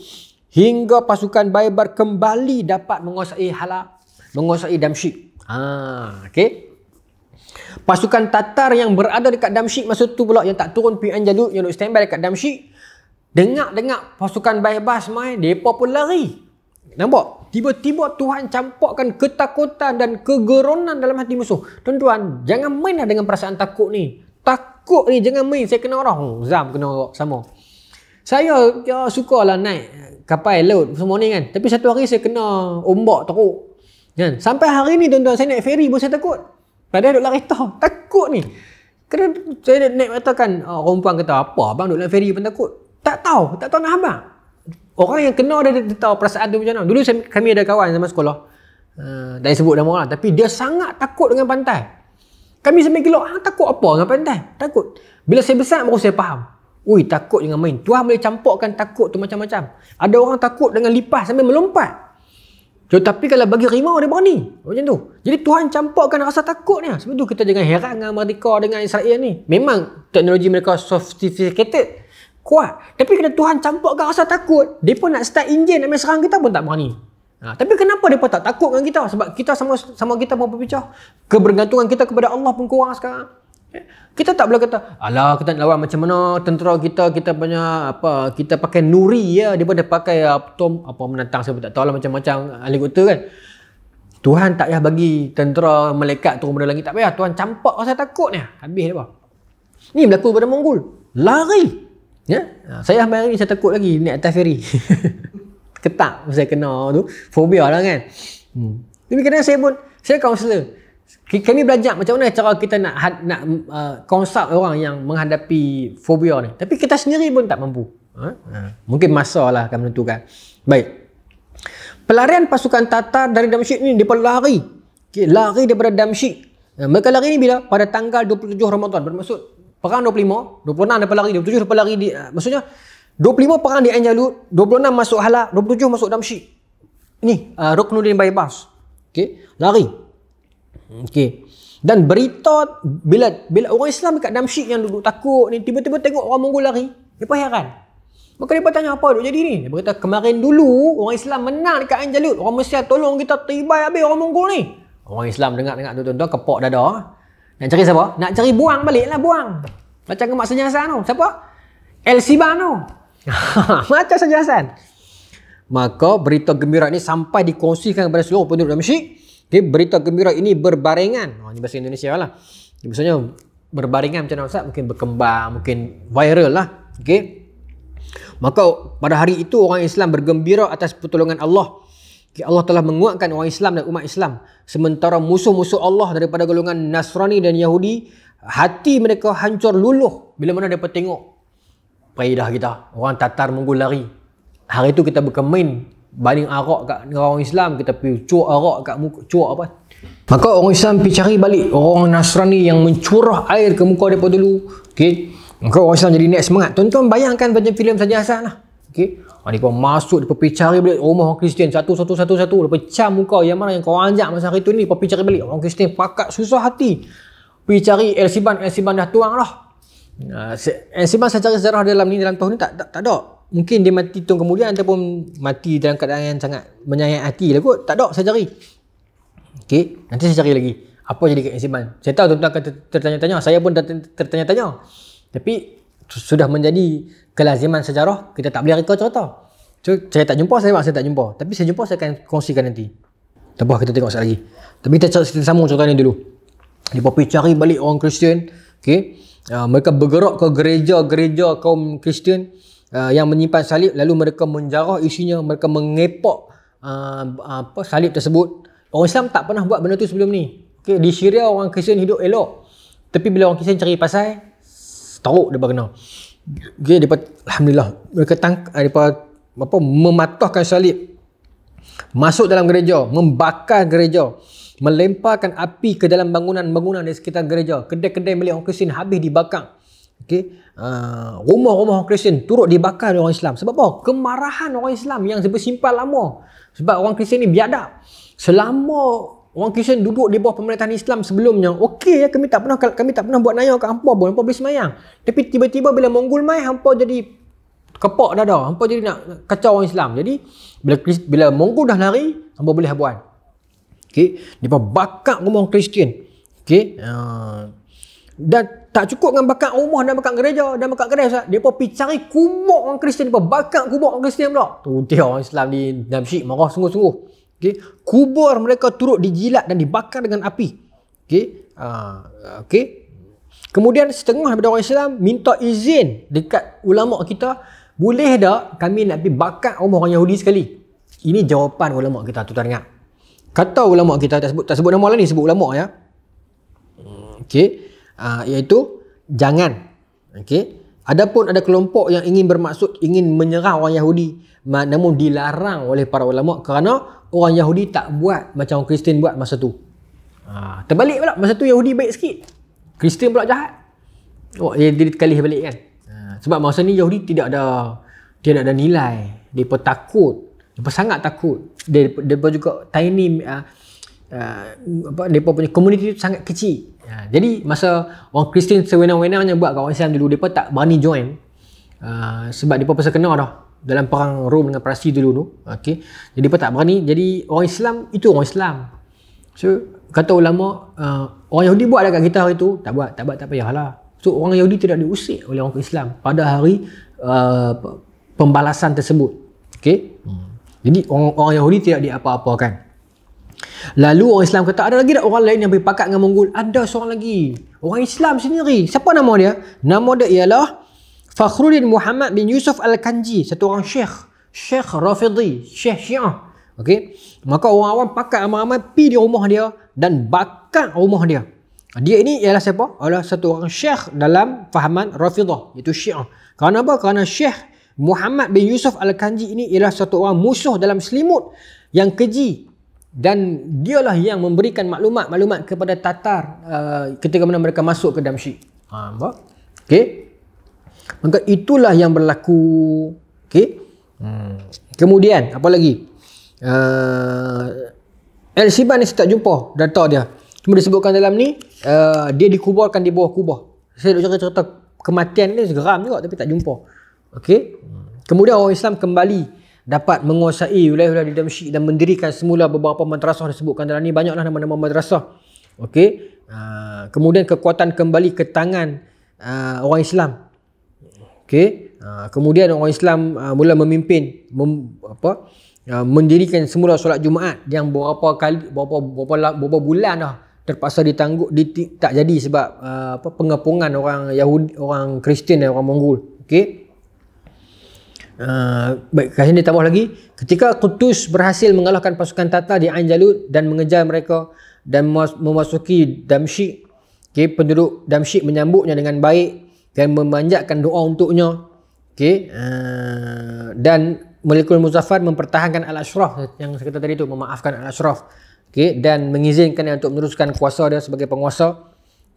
hingga pasukan Baybar kembali dapat menguasai Halab menguasai Damsyik. Ah, okey. Pasukan Tatar yang berada dekat Damsyik masa tu pula yang tak turun pergi Ain Jalut, yang duk standby dekat Damsyik, dengar-dengar pasukan Baybars mai, depa pun lari. Nampak? Tiba-tiba Tuhan campurkan ketakutan dan kegeronan dalam hati musuh. Tuan-tuan, jangan mainlah dengan perasaan takut ni. Takut ni jangan main, saya kena orang. Oh, Zam kena orang sama. Saya ya, sukalah naik kapal laut semua ni kan. Tapi satu hari saya kena ombak teruk. Kan? Sampai hari ni tuan-tuan, saya naik feri pun saya takut. Padahal duk lari tau. Takut ni. Kerana saya naik kereta kan, oh, orang puan kata, apa abang duk naik feri pun takut? Tak tahu. Tak tahu nak abang. Orang yang kena dia, dia tahu perasaan tu macam mana. Dulu saya, kami ada kawan sama sekolah. Uh, tak sebut nama orang. Tapi dia sangat takut dengan pantai. Kami sampai gelok, ha, takut apa dengan pantai? Takut. Bila saya besar baru saya faham. Ui, takut jangan main. Tuhan boleh campurkan takut tu macam-macam. Ada orang takut dengan lipas sampai melompat. Tetapi kalau bagi rimau dia berani. Macam tu. Jadi Tuhan campurkan rasa takutnya. Sebab tu kita jangan heran dengan Amerika, dengan Israel ni. Memang teknologi mereka sophisticated, kuat. Tapi kalau Tuhan campurkan rasa takut, mereka nak start enjin nak serang kita pun tak berani. Ha, tapi kenapa mereka tak takut dengan kita? Sebab kita sama sama kita pun berpecah. Kebergantungan kita kepada Allah pun kurang sekarang. Kita tak boleh kata, alah kita nak lawan macam mana tentera kita, kita punya apa, kita pakai nuri ya daripada pakai apa, tom, apa menantang saya pun tak tahu lah, macam-macam helikopter kan. Tuhan tak payah bagi tentera malaikat turun dari langit, tak payah. Tuhan campak rasa takutnya, habis depa. Ni berlaku pada Mongol. Lari. Ya. Saya hari ni saya takut lagi naik atas feri. Ketak saya kena tu, fobia lah kan. Hmm. Tapi kadang saya pun saya kaunselor. Kami belajar macam mana cara kita nak nak uh, consult orang yang menghadapi fobia ni. Tapi kita sendiri pun tak mampu. Ha? Ha. Mungkin masa lah akan menentukan. Baik. Pelarian pasukan Tatar dari Damsyik ni, mereka lari. Okay, lari daripada Damsyik. Mereka lari ni bila? Pada tanggal dua puluh tujuh Ramadan. Bermaksud perang dua puluh lima, dua puluh enam depa lari, dua puluh tujuh depa lari di, uh, maksudnya dua puluh lima perang di Ain Jalut, dua puluh enam masuk Halak, dua puluh tujuh masuk Damsyik. Ni uh, Ruknuddin Baybars. Okey, lari. Okey. Dan berita bila bila orang Islam dekat Damsyik yang duduk takut ni tiba-tiba tengok orang Mongol lari, depa heran. Maka depa tanya apa duk jadi ni? Dia berkata kemarin dulu orang Islam menang dekat Ain Jalut, orang Mesir tolong kita tibai habis orang Mongol ni. Orang Islam dengar-dengar tu tuan-tuan kepak dada. Nak cari siapa? Nak cari buang baliklah buang. Macam kemak senyasan tu. Siapa? El Siban tu. Macam senyasan. Maka berita gembira ni sampai dikongsikan kepada seluruh penduduk Damsyik. Okay, berita gembira ini berbarengan. Oh, ini bahasa Indonesia lah. Maksudnya berbarengan macam mana Ustaz? Mungkin berkembang, mungkin viral lah. Okay. Maka pada hari itu orang Islam bergembira atas pertolongan Allah. Okay, Allah telah menguatkan orang Islam dan umat Islam. Sementara musuh-musuh Allah daripada golongan Nasrani dan Yahudi, hati mereka hancur luluh bila mana mereka tengok paidah kita. Orang Tatar Mongol lari. Hari itu kita berkemain. Baling arak kat orang Islam, kita pergi cuak arak kat muka, cuak apa. Maka orang Islam pergi cari balik orang Nasrani yang mencurah air ke muka mereka dulu. Okey. Maka orang Islam jadi naik semangat. Tuan-tuan bayangkan macam filem Saja Hasan lah. Okey. Mereka masuk, mereka pergi cari balik rumah orang Kristian. Satu, satu, satu, satu. Mereka pecah muka yang mana yang korang ajak masa hari tu ni. Mereka pergi cari balik. Orang Kristian pakat susah hati. Pergi cari El Siban. El Siban dah tuang lah. El Siban saya cari sejarah dalam ni, dalam tahun ni tak, tak, tak ada. Mungkin dia mati tahun kemudian ataupun mati dalam keadaan yang sangat menyayat hati lah kot. Tak ada, saya cari. Okey, nanti saya cari lagi. Apa jadi Kat Siban? Saya tahu tuan-tuan akan tertanya-tanya. Saya pun tertanya-tanya. Tapi sudah menjadi kelaziman sejarah, kita tak boleh reka cerita. So, saya tak jumpa, saya saya tak jumpa. Tapi saya jumpa, saya akan kongsikan nanti. Tak apa, kita tengok sekali lagi. Tapi kita, kita sambung cerita ni dulu. Dia pergi cari balik orang Kristian. Okey, uh, mereka bergerak ke gereja-gereja kaum Kristian. Uh, yang menyimpan salib, lalu mereka menjarah isinya, mereka mengepak uh, apa salib tersebut. Orang Islam tak pernah buat benda tu sebelum ni. Okey, di Syria orang Kristian hidup elok. Tapi bila orang Kristian cari pasal, teruk depa kena. Okey, depa alhamdulillah mereka tangkap depa apa mematahkan salib. Masuk dalam gereja, membakar gereja, melemparkan api ke dalam bangunan-bangunan di sekitar gereja. Kedai-kedai milik orang Kristian habis dibakar. Okey, uh, rumah-rumah orang Kristian turut dibakar oleh orang Islam. Sebab apa? Kemarahan orang Islam yang bersimpan lama. Sebab orang Kristian ni biadab. Selama orang Kristian duduk di bawah pemerintahan Islam sebelumnya, okey ya, kami tak pernah kami tak pernah buat naya ke hampa pun, hampa boleh semayang. Tapi tiba-tiba bila Mongol mai, hampa jadi kepak dada, hampa jadi nak kacau orang Islam. Jadi bila bila Mongol dah lari, hampa boleh habuan. Okay. Mereka bakar rumah Kristian. Okay. Uh, dan tak cukup dengan bakar rumah dan bakar gereja dan bakar kedai. Mereka pergi cari kubur orang Kristian. Mereka bakar kubur orang Kristian pula. Tu dia orang Islam di Damsyik marah sungguh-sungguh. Okay. Kubur mereka turut dijilat dan dibakar dengan api. Okay. Uh, okay. Kemudian setengah daripada orang Islam minta izin dekat ulama' kita. Boleh tak kami nak pergi bakar rumah orang Yahudi sekali? Ini jawapan ulama' kita tu teringat. Kata ulama' kita, tak sebut, tak sebut nama lah ni, sebut ulama' ya. Okey. Uh, iaitu, jangan. Okey. Adapun ada kelompok yang ingin bermaksud ingin menyerang orang Yahudi. Namun dilarang oleh para ulama' kerana orang Yahudi tak buat macam orang Kristian buat masa tu. Uh, terbalik pula, masa tu Yahudi baik sikit. Kristian pula jahat. Oh, dia dikalih balik kan. Sebab masa ni Yahudi tidak ada tidak ada nilai. Depa takut. Depa sangat takut. Depa juga tiny uh, uh, apa depa punya community tu sangat kecil. Uh, jadi masa orang Kristian sewenang-wenangnya buat kat orang Islam dulu, depa tak berani join. Uh, sebab depa pasal kena dah dalam perang Rom dengan Parsi dulu tu. Okey. Jadi depa tak berani. Jadi orang Islam itu orang Islam. So kata ulama, uh, orang Yahudi buat dekat kita hari tu, tak buat, tak buat, tak payahlah. So, orang Yahudi tidak diusik oleh orang Islam pada hari uh, pembalasan tersebut. Okay? Hmm. Jadi, orang, orang Yahudi tidak diapa-apakan. Lalu, orang Islam kata, ada lagi tak orang lain yang berpakat dengan Mongol? Ada seorang lagi. Orang Islam sendiri. Siapa nama dia? Nama dia ialah Fakhruddin Muhammad bin Yusuf Al-Kanji. Satu orang syekh. Syekh Rafidhi. Syekh Syiah. Okay? Maka, orang awam pakat ramai-ramai pergi di rumah dia dan bakar rumah dia. Dia ini ialah siapa? Ialah satu orang syekh dalam fahaman Rafidah, iaitu Syiah. Kerana apa? Kerana Syekh Muhammad bin Yusuf Al-Kanji ini ialah satu orang musuh dalam selimut yang keji. Dan dialah yang memberikan maklumat-maklumat kepada Tatar uh, ketika mana mereka masuk ke Damsyik. Ha, okay. Maka itulah yang berlaku. Okay. Hmm. Kemudian, apa lagi? Uh, El Siban ni saya tak jumpa data dia. Cuma disebutkan dalam ni, uh, dia dikuburkan di bawah kubah. Saya nak cerita-cerita kematian ni, segeram juga tapi tak jumpa. Okey. Kemudian orang Islam kembali dapat menguasai wilayah-wilayah di Damsyik dan mendirikan semula beberapa madrasah disebutkan dalam ni. Banyaklah nama-nama madrasah. Okey. Uh, kemudian kekuatan kembali ke tangan uh, orang Islam. Okey. Uh, kemudian orang Islam uh, mula memimpin mem, apa? Uh, mendirikan semula solat Jumaat yang beberapa kali beberapa beberapa, beberapa bulan dah terpaksa ditangguh di, tak jadi sebab uh, apa pengepungan orang Yahudi, orang Kristian dan orang Mongol. Okey. Uh, baik, kat sini ditambah lagi, ketika Qutuz berhasil mengalahkan pasukan Tatar di Ain Jalut dan mengejar mereka dan memasuki Damsyik, okey, penduduk Damsyik menyambutnya dengan baik dan memanjatkan doa untuknya. Okey. Uh, dan Malikul Muzaffar mempertahankan Al-Ashraf yang saya kata tadi tu, memaafkan Al-Ashraf. Okey, dan mengizinkan dia untuk meneruskan kuasa dia sebagai penguasa.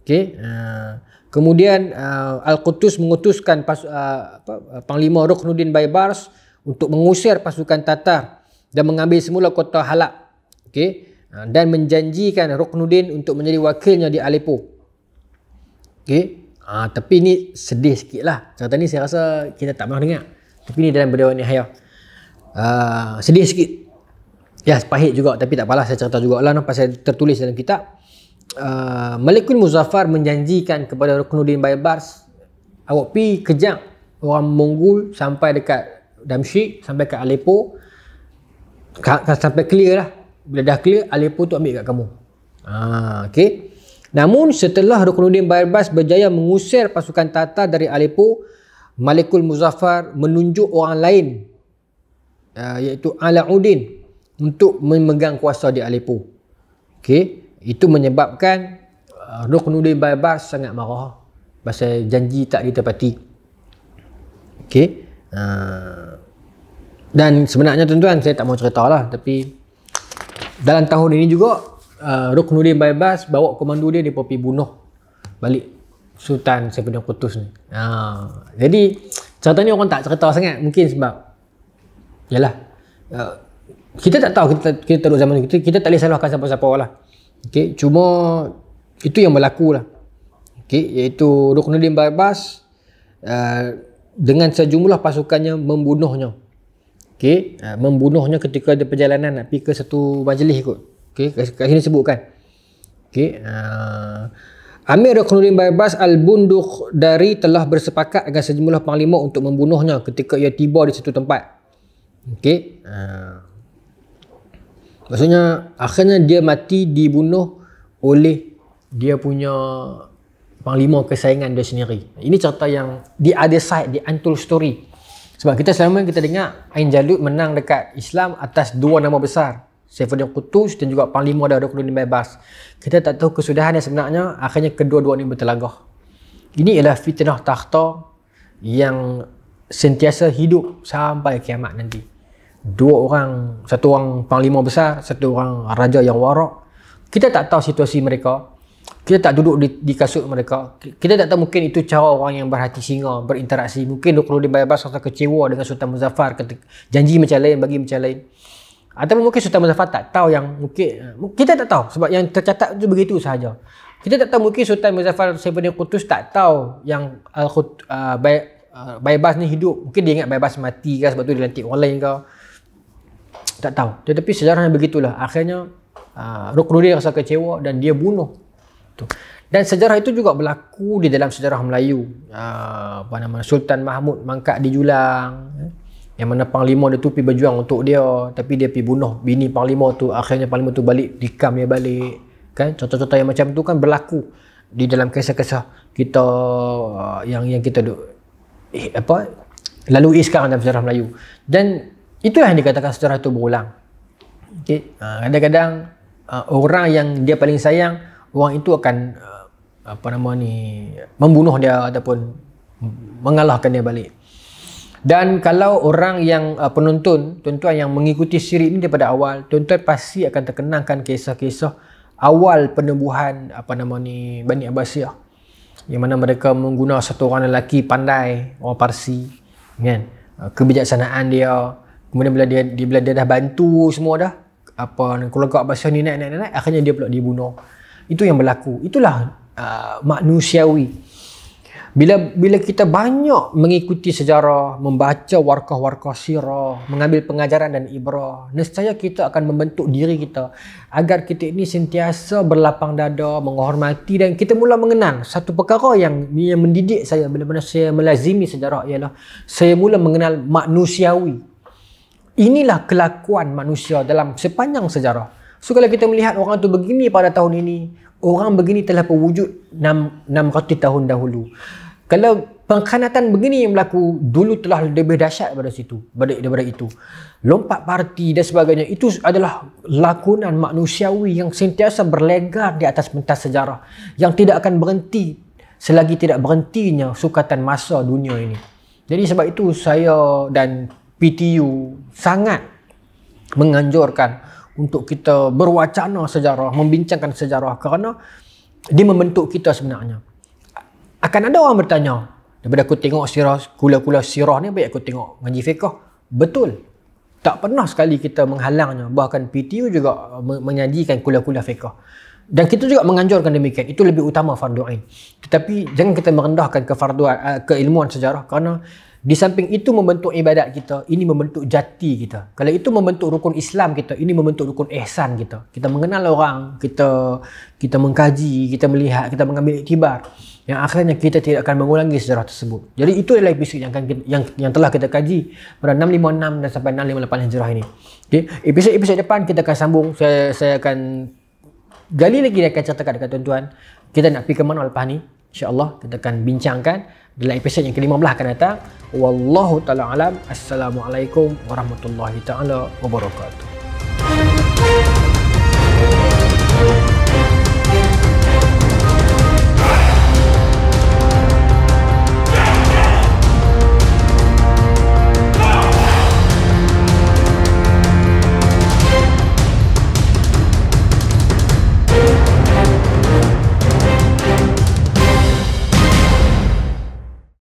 Okey. Uh, kemudian uh, Al-Qutuz mengutuskan pas, uh, apa, Panglima Ruknuddin Baybars untuk mengusir pasukan Tatar dan mengambil semula kota Halab. Okey, uh, dan menjanjikan Ruknuddin untuk menjadi wakilnya di Aleppo. Okey. Uh, tapi ni sedih sikitlah. Cerita ni saya rasa kita tak pernah dengar. Tapi ni dalam benda ni hayah. Uh, sedih sikit. Ya, pahit juga tapi tak apalah, saya cerita jugalah no, pasal tertulis dalam kitab. Uh, Malikul Muzaffar menjanjikan kepada Ruknuddin Baybars, awak pi kejap orang Mongol sampai dekat Damsyik, sampai ke Aleppo, sampai clear lah. Bila dah clear, Aleppo tu ambil kat kamu. Ah, okey. Namun setelah Ruknuddin Baybars berjaya mengusir pasukan Tatar dari Aleppo, Malikul Muzaffar menunjuk orang lain uh, iaitu Alauddin untuk memegang kuasa di Aleppo. Okey, itu menyebabkan uh, Ruknuddin Baybars sangat marah pasal janji tak ditepati. Okey. Uh, dan sebenarnya tuan-tuan, saya tak mau ceritalah, tapi dalam tahun ini juga uh, Ruknuddin Baybars bawa komando dia depa pergi bunuh balik Sultan Saifuddin Qutuz ni. Uh, jadi cerita ni orang tak cerita sangat, mungkin sebab yalah, uh, kita tak tahu, kita, kita teruk zaman ni, kita, kita tak boleh salahkan siapa-siapa lah. Okay, cuma itu yang berlaku lah. Okay, iaitu Ruknuddin Baybars uh, dengan sejumlah pasukannya membunuhnya. Okay, uh, membunuhnya ketika di perjalanan nak pergi ke satu majlis kot. Okey, kat sini sebutkan. Okey, uh, Amir Ruknuddin Baybars Al-Bundukhdari telah bersepakat dengan sejumlah panglima untuk membunuhnya ketika ia tiba di satu tempat. Okey, uh, maksudnya akhirnya dia mati dibunuh oleh dia punya panglima kesayangan dia sendiri. Ini cerita yang di other side, di untold story. Sebab kita selama ini kita dengar Ain Jalut menang dekat Islam atas dua nama besar, Saifuddin Qutuz dan juga panglima dia Ruknuddin Baybars. Kita tak tahu kesudahan yang sebenarnya, akhirnya kedua-dua ni bertelagah. Ini ialah fitnah takhta yang sentiasa hidup sampai kiamat nanti. Dua orang, satu orang panglima besar, satu orang raja yang warak. Kita tak tahu situasi mereka. Kita tak duduk di, di kasut mereka. Kita tak tahu, mungkin itu cara orang yang berhati singa berinteraksi. Mungkin Ruknuddin Baybars rasa kecewa dengan Sultan Muzaffar, kata janji macam lain, bagi macam lain. Atau mungkin Sultan Muzaffar tak tahu yang mungkin, kita tak tahu, sebab yang tercatat itu begitu sahaja. Kita tak tahu, mungkin Sultan Muzaffar Saifuddin Qutuz tak tahu yang Al uh, Bay, uh, Baybars ni hidup. Mungkin dia ingat Baybars mati ke, sebab tu dia lantik orang lain ke. Tak tahu. Tetapi sejarahnya begitulah. Akhirnya uh, Ruknuddin rasa kecewa dan dia bunuh. Dan sejarah itu juga berlaku di dalam sejarah Melayu. Uh, apa nama, Sultan Mahmud mangkat di Julang, eh? yang mana panglima dia tu pergi berjuang untuk dia, tapi dia pergi bunuh bini panglima tu. Akhirnya panglima tu balik, dikam dia balik, kan? Contoh-contoh yang macam tu kan berlaku di dalam kisah-kisah kita uh, yang yang kita duk, eh, apa lalui sekarang dalam sejarah Melayu. Dan itulah yang dikatakan sejarah itu berulang. Okay? Uh, kadang-kadang uh, orang yang dia paling sayang, orang itu akan apa nama ni membunuh dia ataupun mengalahkan dia balik. Dan kalau orang yang penonton, tuan-tuan yang mengikuti siri ini daripada awal, tuan-tuan pasti akan terkenangkan kisah-kisah awal penubuhan apa nama ni Bani Abbasiyah, yang mana mereka menggunakan satu orang lelaki pandai, orang Parsi, kan, kebijaksanaan dia. Kemudian bila dia, dia bila dia dah bantu semua dah apa keluarga Abbasiyah ni naik, naik naik naik akhirnya dia pula dibunuh. Itu yang berlaku. Itulah uh, manusiawi. Bila bila kita banyak mengikuti sejarah, membaca warkah-warkah sirah, mengambil pengajaran dan ibrah, nescaya kita akan membentuk diri kita agar kita ini sentiasa berlapang dada, menghormati, dan kita mula mengenal satu perkara yang, yang mendidik saya bila-bila saya melazimi sejarah ialah saya mula mengenal manusiawi. Inilah kelakuan manusia dalam sepanjang sejarah. So kalau kita melihat orang tu begini pada tahun ini, orang begini telah berwujud enam ratus tahun dahulu. Kalau pengkhianatan begini yang berlaku dulu telah lebih dahsyat daripada situ, daripada itu. Lompat parti dan sebagainya, itu adalah lakonan manusiawi yang sentiasa berlegar di atas pentas sejarah, yang tidak akan berhenti selagi tidak berhentinya sukatan masa dunia ini. Jadi sebab itu saya dan P T U sangat menganjurkan untuk kita berwacana sejarah, membincangkan sejarah, kerana dia membentuk kita sebenarnya. Akan ada orang bertanya, daripada aku tengok sirah, kula-kula sirah ni, baik aku tengok ngaji fiqh. Betul, tak pernah sekali kita menghalangnya. Bahkan P T U juga menyajikan kula-kula fiqh, dan kita juga menganjurkan demikian. Itu lebih utama fardu ain. Tetapi jangan kita merendahkan kefarduan, keilmuan sejarah, kerana di samping itu membentuk ibadat kita, ini membentuk jati kita. Kalau itu membentuk rukun Islam kita, ini membentuk rukun ihsan kita. Kita mengenal orang, kita kita mengkaji, kita melihat, kita mengambil iktibar, yang akhirnya kita tidak akan mengulangi sejarah tersebut. Jadi itu adalah episod yang akan kita, yang yang telah kita kaji pada enam lima enam dan sampai enam lima lapan Hijrah ini. Okey, episod-episod depan kita akan sambung. Saya saya akan gali lagi dan akan ceritakan dekat tuan-tuan kita nak pergi ke mana lepas ni. InsyaAllah kita akan bincangkan dalam episod yang ke lima belas akan datang. Wallahu ta'ala alam. Assalamualaikum warahmatullahi ta'ala wabarakatuh.